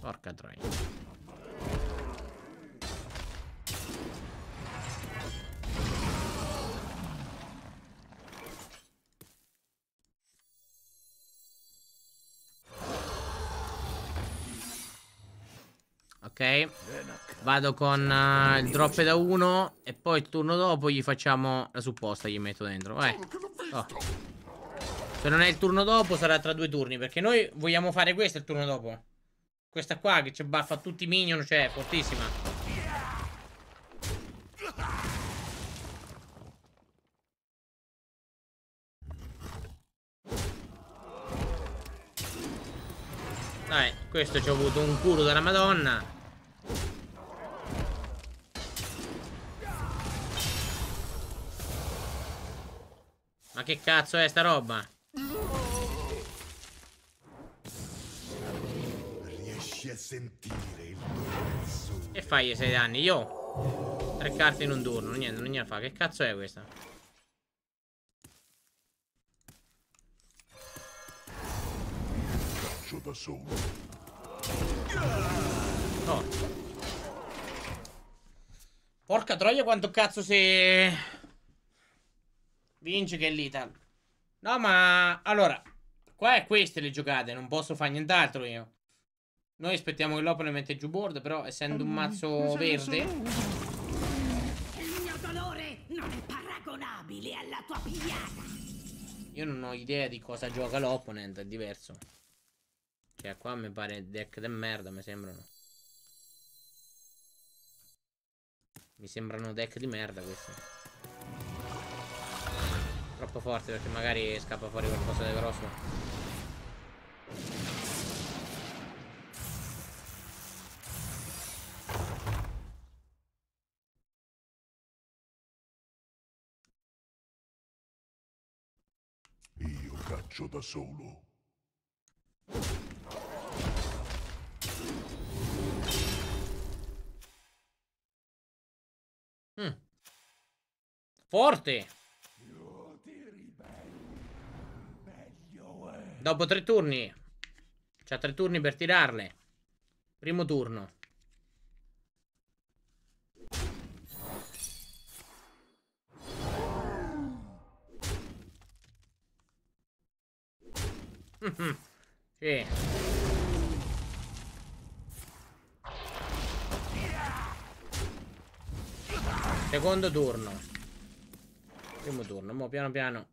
Porca troia. Ok, vado con il drop da 1 e poi il turno dopo gli facciamo la supposta, gli metto dentro. Oh. Se non è il turno dopo sarà tra 2 turni, perché noi vogliamo fare questo il turno dopo. Questa qua che ci baffa tutti i minion, cioè è fortissima. Dai, questo ci ho avuto un culo della Madonna. Ma che cazzo è sta roba? Riesci a sentire il dolore? Che fai io 6 danni? Io 3 carte in un turno, niente, non gliela fa. Che cazzo è questa? Faccio da solo. Oh. Porca troia quanto cazzo se vince che è l'Ital. No ma allora qua è queste le giocate, non posso fare nient'altro io. Noi aspettiamo che l'opponent mette giù board, però essendo un mazzo verde il mio dolore non è paragonabile alla tua pigliata. Io non ho idea di cosa gioca l'opponent, è diverso. Cioè qua mi pare deck de merda, mi sembrano. Mi sembrano deck di merda questi. Troppo forte perché magari scappa fuori qualcosa di grosso. Io caccio da solo. Forte. Io ti ribelli, meglio è. Dopo 3 turni. C'ha 3 turni per tirarle. Primo turno. Sì. Secondo turno. Primo turno, mo piano piano.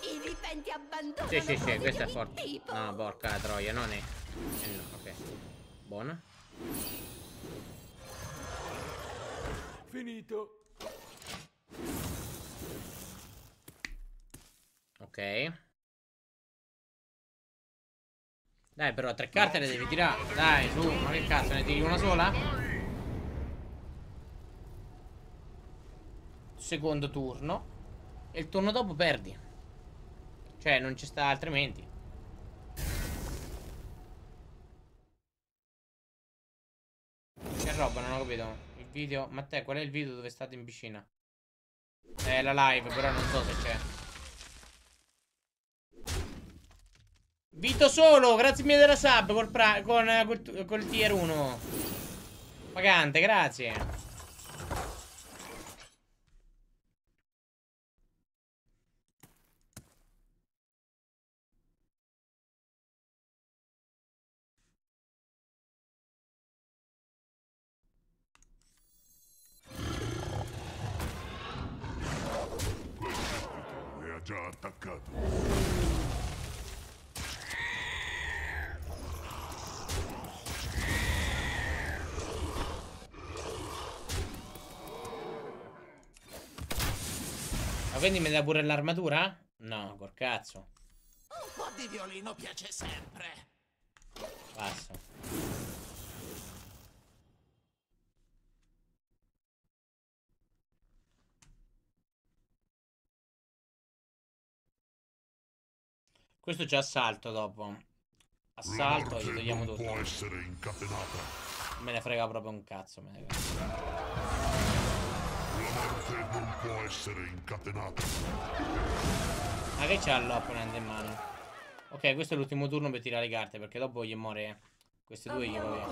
I viventi abbandonano. Sì, questa è forte. No, porca troia, non è. No, ok. Buona. Finito. Ok. Dai però 3 carte le devi tirare. Dai su, ma che cazzo, ne tiri una sola? Secondo turno. E il turno dopo perdi. Cioè non ci sta altrimenti. Che roba, non ho capito. Video, ma te qual è il video dove state in piscina? È la live, però non so se c'è. Vito solo, grazie mille della sub col tier 1. Pagante, grazie. Già attaccato. Ma quindi mi dà pure l'armatura? No, col cazzo. Un po' di violino piace sempre. Passo. Questo c'è assalto dopo. Assalto, gli togliamo tutto. Può essere incatenata. Me ne frega proprio un cazzo, me ne frega. La morte non può essere incatenata. Ma che c'ha l'opponent in mano? Ok, questo è l'ultimo turno per tirare le carte, perché dopo gli muore. Queste due gli muore.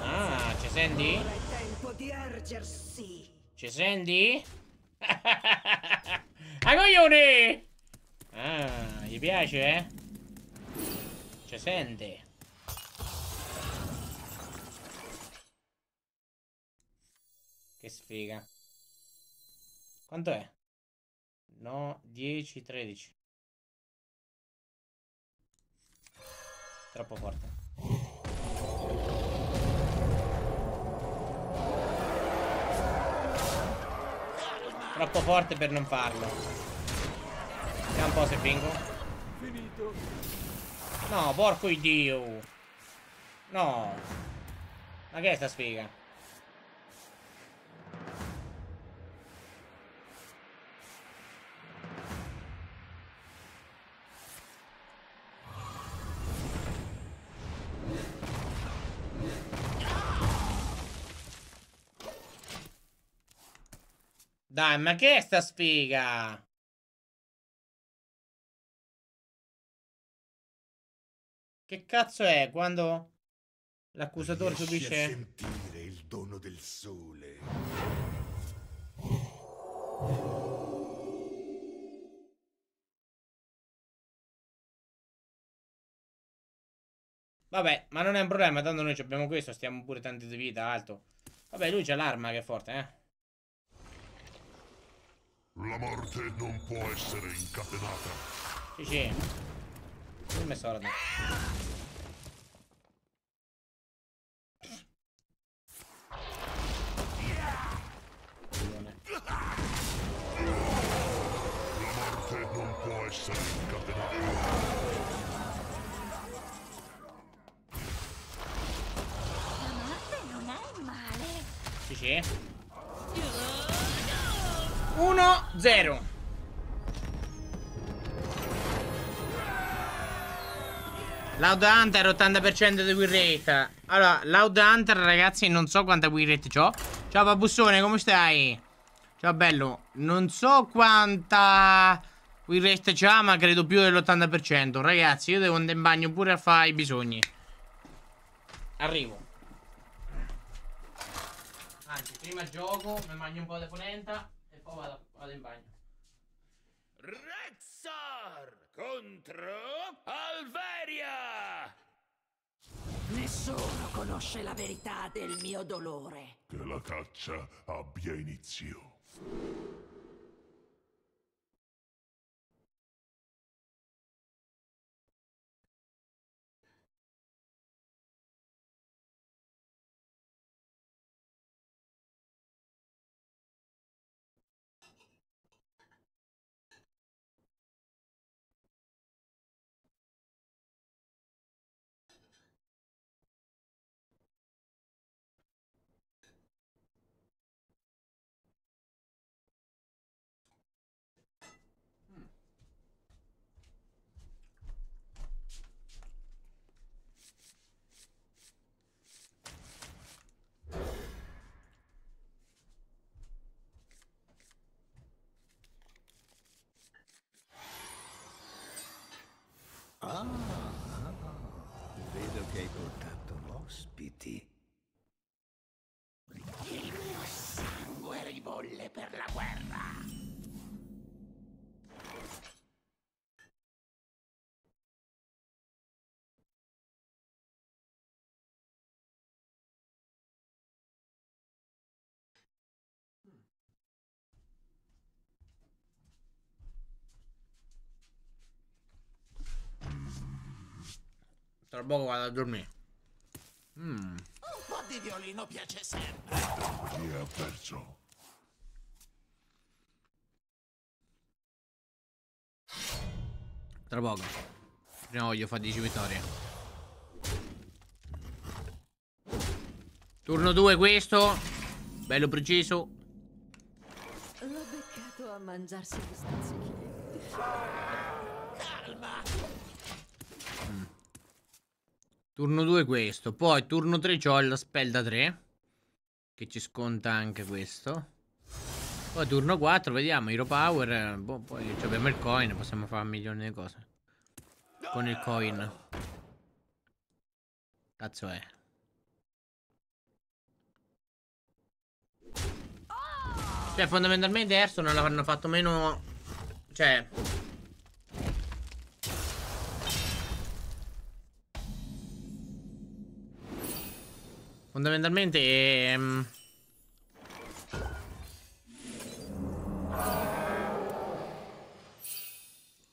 Ah, ci senti? Ci senti? A coglioni! Ah, gli piace, eh? Ci sente. Che sfiga. Quanto è? No, 10, 13. Troppo forte. Troppo forte per non farlo. Vediamo un po' se vinco. Finito. No, porco Dio. No. Ma che è sta sfiga? Dai, ma che è sta sfiga? Che cazzo è quando l'accusatore subisce a sentire il dono del sole. Vabbè, ma non è un problema, tanto noi abbiamo questo, stiamo pure tanti di vita, alto. Vabbè, lui c'ha l'arma che è forte, eh. La morte non può essere incatenata. Sì, sì. Come sordo. La morte non può essere incatenata. La morte non è male. Sì, sì. 1-0. Loud Hunter 80% di win rate. Allora, Loud Hunter, ragazzi, non so quanta win rate c'ho. Ciao Babussone, come stai? Ciao bello. Non so quanta win rate c'ha, ma credo più dell'80%. Ragazzi, io devo andare in bagno pure a fare i bisogni. Arrivo. Anzi, prima gioco, mi mangio un po' di polenta. Oh, vado in bagno. Rexar contro Alveria. Nessuno conosce la verità del mio dolore. Che la caccia abbia inizio. Ah, vedo che hai portato ospiti. Il mio sangue ribolle per la guerra. Tra poco vado a dormire. Un po' di violino piace sempre. Chi ha perso? Tra poco. Prima voglio fare 10 vittorie. Turno 2 questo. Bello preciso. L'ho beccato a mangiarsi gli stuzzichini. Calma. Turno 2 questo. Poi turno 3 c'ho la spell da 3, che ci sconta anche questo. Poi turno 4 vediamo Hero Power. Boh, poi abbiamo il coin. Possiamo fare un milione di cose con il coin. Cazzo è. Cioè fondamentalmente Airstone non l'hanno fatto meno. Cioè fondamentalmente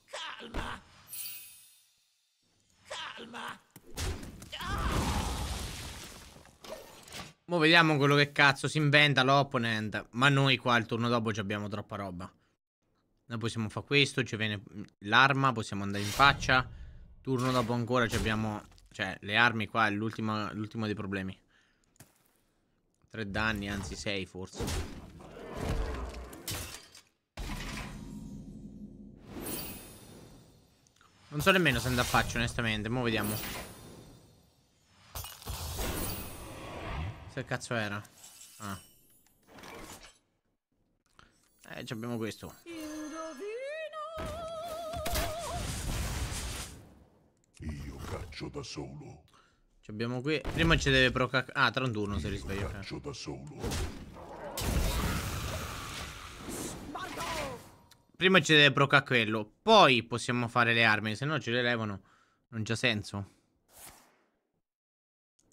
calma. Calma. Ah! Mo' vediamo quello che cazzo si inventa l'opponent. Ma noi qua il turno dopo già abbiamo troppa roba. Noi possiamo fare questo, ci viene l'arma, possiamo andare in faccia. Turno dopo ancora ci abbiamo... Cioè, le armi qua è l'ultimo dei problemi. 3 danni, anzi 6 forse. Non so nemmeno se andrà a faccia, onestamente. Mo' vediamo. Che cazzo era? Ah. Abbiamo questo. Io caccio da solo. Ci abbiamo qui. Prima ci deve proca. Ah, tra un turno si risveglia. Caccio da solo. Prima ci deve proca quello. Poi possiamo fare le armi. Se no ce le levano. Non c'ha senso.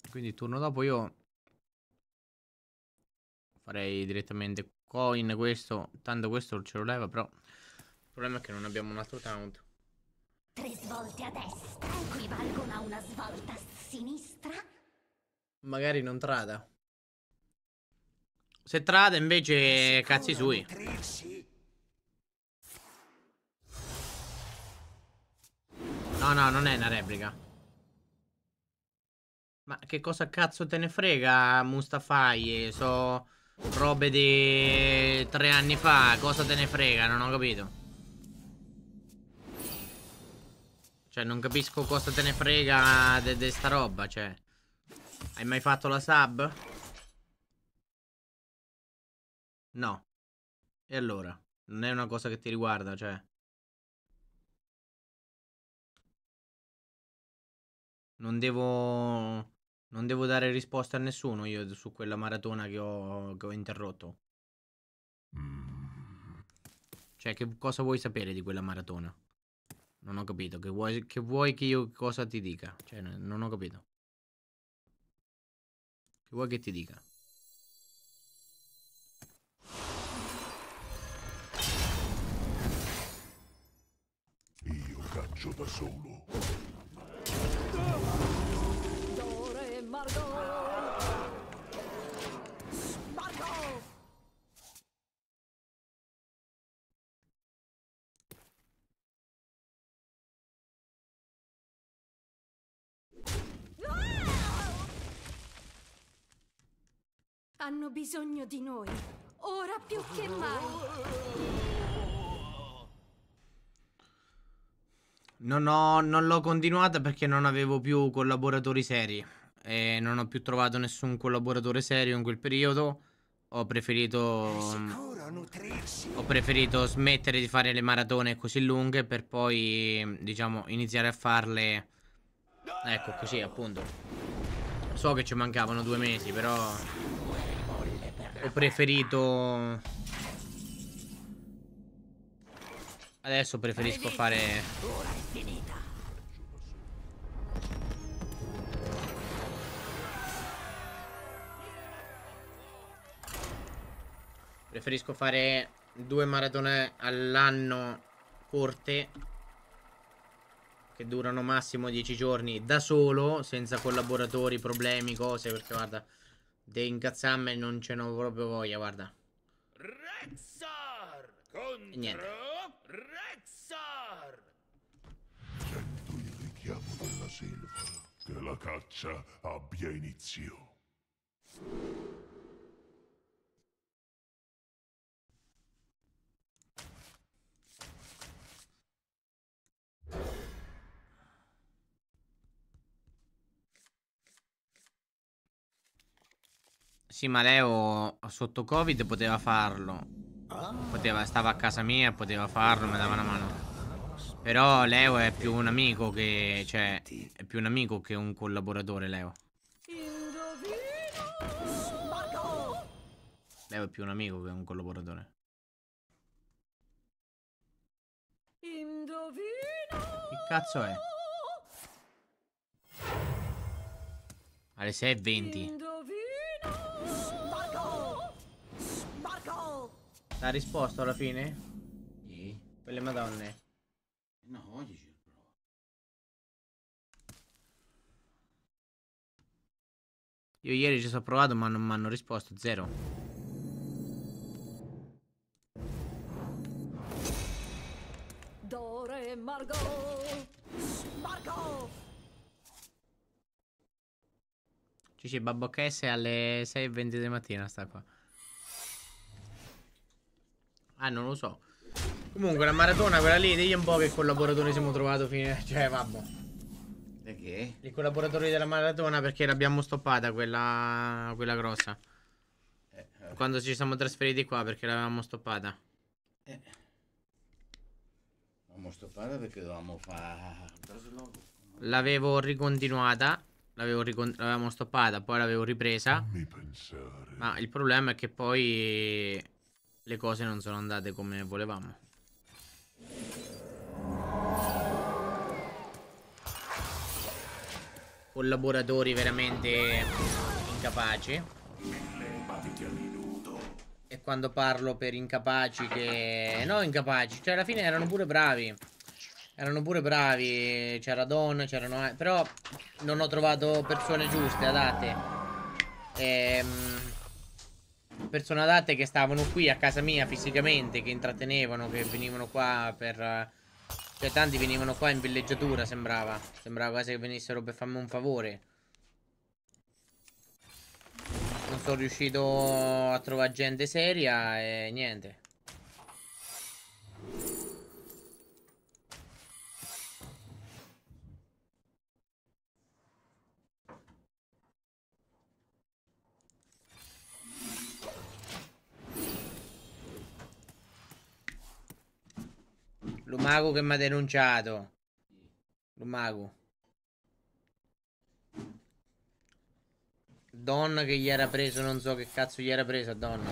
Quindi il turno dopo io farei direttamente coin questo. Tanto questo ce lo leva, però il problema è che non abbiamo un altro taunt. 3 svolte a destra equivalgono a una svolta a sinistra. Magari non trada. Se trada invece cazzi sui. No, no, non è una replica. Ma che cosa cazzo te ne frega, Mustafai? So robe di 3 anni fa. Cosa te ne frega? Non ho capito. Cioè non capisco cosa te ne frega di sta roba. Cioè, hai mai fatto la sub? No. E allora? Non è una cosa che ti riguarda, cioè. Non devo dare risposta a nessuno io su quella maratona che ho interrotto. Cioè, che cosa vuoi sapere di quella maratona? Non ho capito. Che vuoi che io cosa ti dica? Cioè, non ho capito. Che vuoi che ti dica? Io caccio da solo. Hanno bisogno di noi, ora più che mai. Non l'ho continuata perché non avevo più collaboratori seri. E non ho più trovato nessun collaboratore serio in quel periodo. Ho preferito smettere di fare le maratone così lunghe per poi, diciamo, iniziare a farle. Ecco, così appunto. So che ci mancavano 2 mesi, però ho preferito. Adesso preferisco fare. Ora è finita. Preferisco fare 2 maratone all'anno corte, che durano massimo 10 giorni da solo, senza collaboratori, problemi, cose, perché guarda, de incazzarmi non ce n'ho proprio voglia, guarda. Rexar contro niente. Rexar. Sento il richiamo della selva. Che la caccia abbia inizio. Sì, ma Leo sotto Covid poteva farlo. Stava a casa mia, poteva farlo, mi dava una mano. Però Leo è più un amico che. Cioè, è più un amico che un collaboratore, Leo. Leo è più un amico che un collaboratore. Che cazzo è? Alle 6:20. L'ha risposto alla fine? Sì. Per le madonne. No, oggi ci provo. Io ieri ci ho provato ma non mi hanno risposto, zero. Dore Margot, Margot. Cici, Babbo KS è alle 6:20 di mattina, sta qua. Ah, non lo so. Comunque la maratona quella lì, digli un po' che collaboratore siamo trovato fine. Cioè, vabbè. Perché? I collaboratori della maratona, perché l'abbiamo stoppata quella grossa. Okay. Quando ci siamo trasferiti qua, perché l'avevamo stoppata. L'avevamo stoppata perché dovevamo fare... L'avevo ricontinuata, l'avevamo stoppata, poi l'avevo ripresa. Ma il problema è che poi le cose non sono andate come volevamo. Collaboratori veramente incapaci. E quando parlo per incapaci che... No, incapaci, cioè alla fine erano pure bravi. Erano pure bravi. C'era Don, c'erano... Però non ho trovato persone giuste, adatte. Persone adatte che stavano qui a casa mia fisicamente, che intrattenevano, che venivano qua per... Cioè tanti venivano qua in villeggiatura, sembrava. Sembrava quasi che venissero per farmi un favore. Non sono riuscito a trovare gente seria e niente. Lumago che mi ha denunciato. Lumago. Donna che gli era preso, non so che cazzo gli era preso a Donna.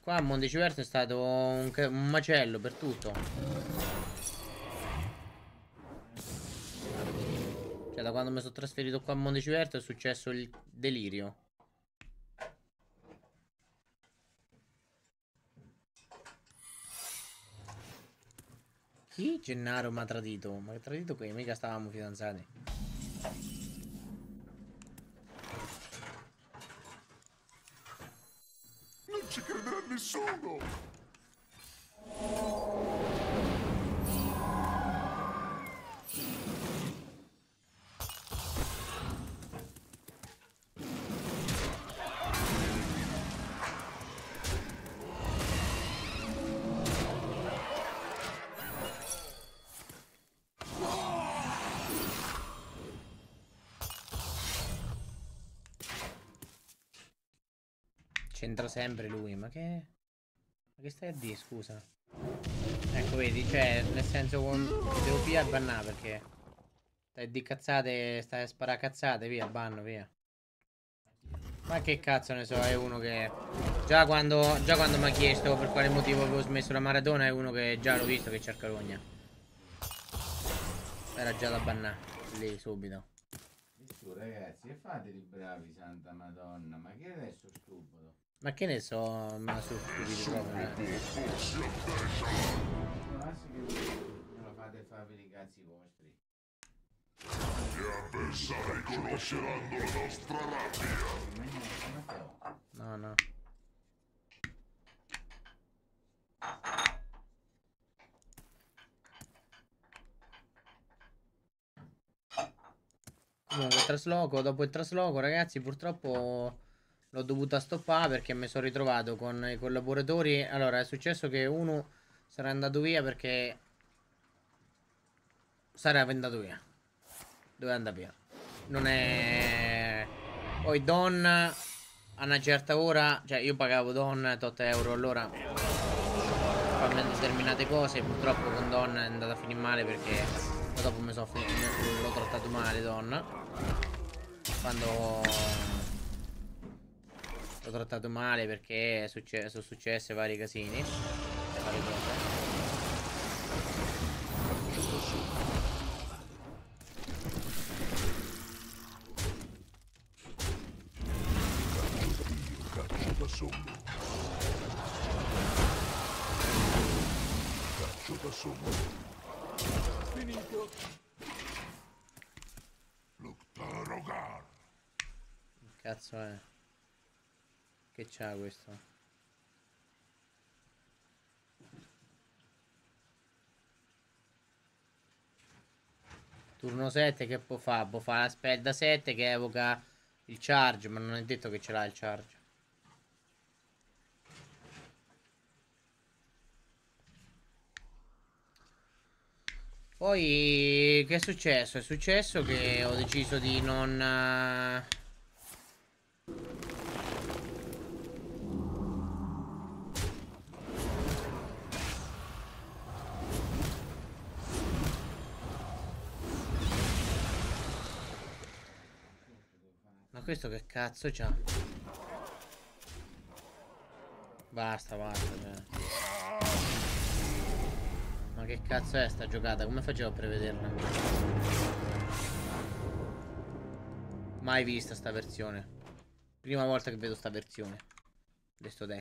Qua a Monte Civerto è stato un macello per tutto. Cioè, da quando mi sono trasferito qua a Monte Civerto è successo il delirio. Chi? Gennaro mi ha tradito. Ma che tradito qui? Mica stavamo fidanzati. Non ci crederà nessuno! C'entra sempre lui, ma che stai a dire, scusa? Ecco, vedi, cioè, nel senso, devo via e bannare perché stai di cazzate, stai a sparare cazzate, via, banno, via. Ma che cazzo ne so, è uno che... Già quando mi ha chiesto per quale motivo avevo smesso la maratona, è uno che già l'ho visto che cerca rogna. Era già da bannare, lì, subito. Ragazzi, e fatevi bravi, santa madonna, ma che adesso stupido? Ma che ne so, ma sono stupido proprio. Non lo fate fare per i cazzi vostri. Gli avversari conosceranno la nostra rabbia. No, no. Comunque trasloco, dopo il trasloco ragazzi purtroppo l'ho dovuta stoppare perché mi sono ritrovato con i collaboratori. Allora è successo che uno sarà andato via perché sarebbe andato via. Doveva andare via. Non è... Poi Don a una certa ora, cioè io pagavo Don 8 euro, allora fanno determinate cose. Purtroppo con Don è andata a finire male perché... Dopo mi sono finito, l'ho trattato male, Donna. Quando l'ho trattato male perché sono successe vari casini. Caccio da sommo. Finito. L'Octarogar. Che cazzo è? Che c'ha questo? Turno 7 che può fare? Può fare la spell da 7 che evoca il charge, ma non è detto che ce l'ha il charge. Poi che è successo? È successo che ho deciso di non... Questo che cazzo c'ha? Basta cioè. Ma che cazzo è sta giocata? Come facevo a prevederla? Mai vista sta versione. Prima volta che vedo sta versione.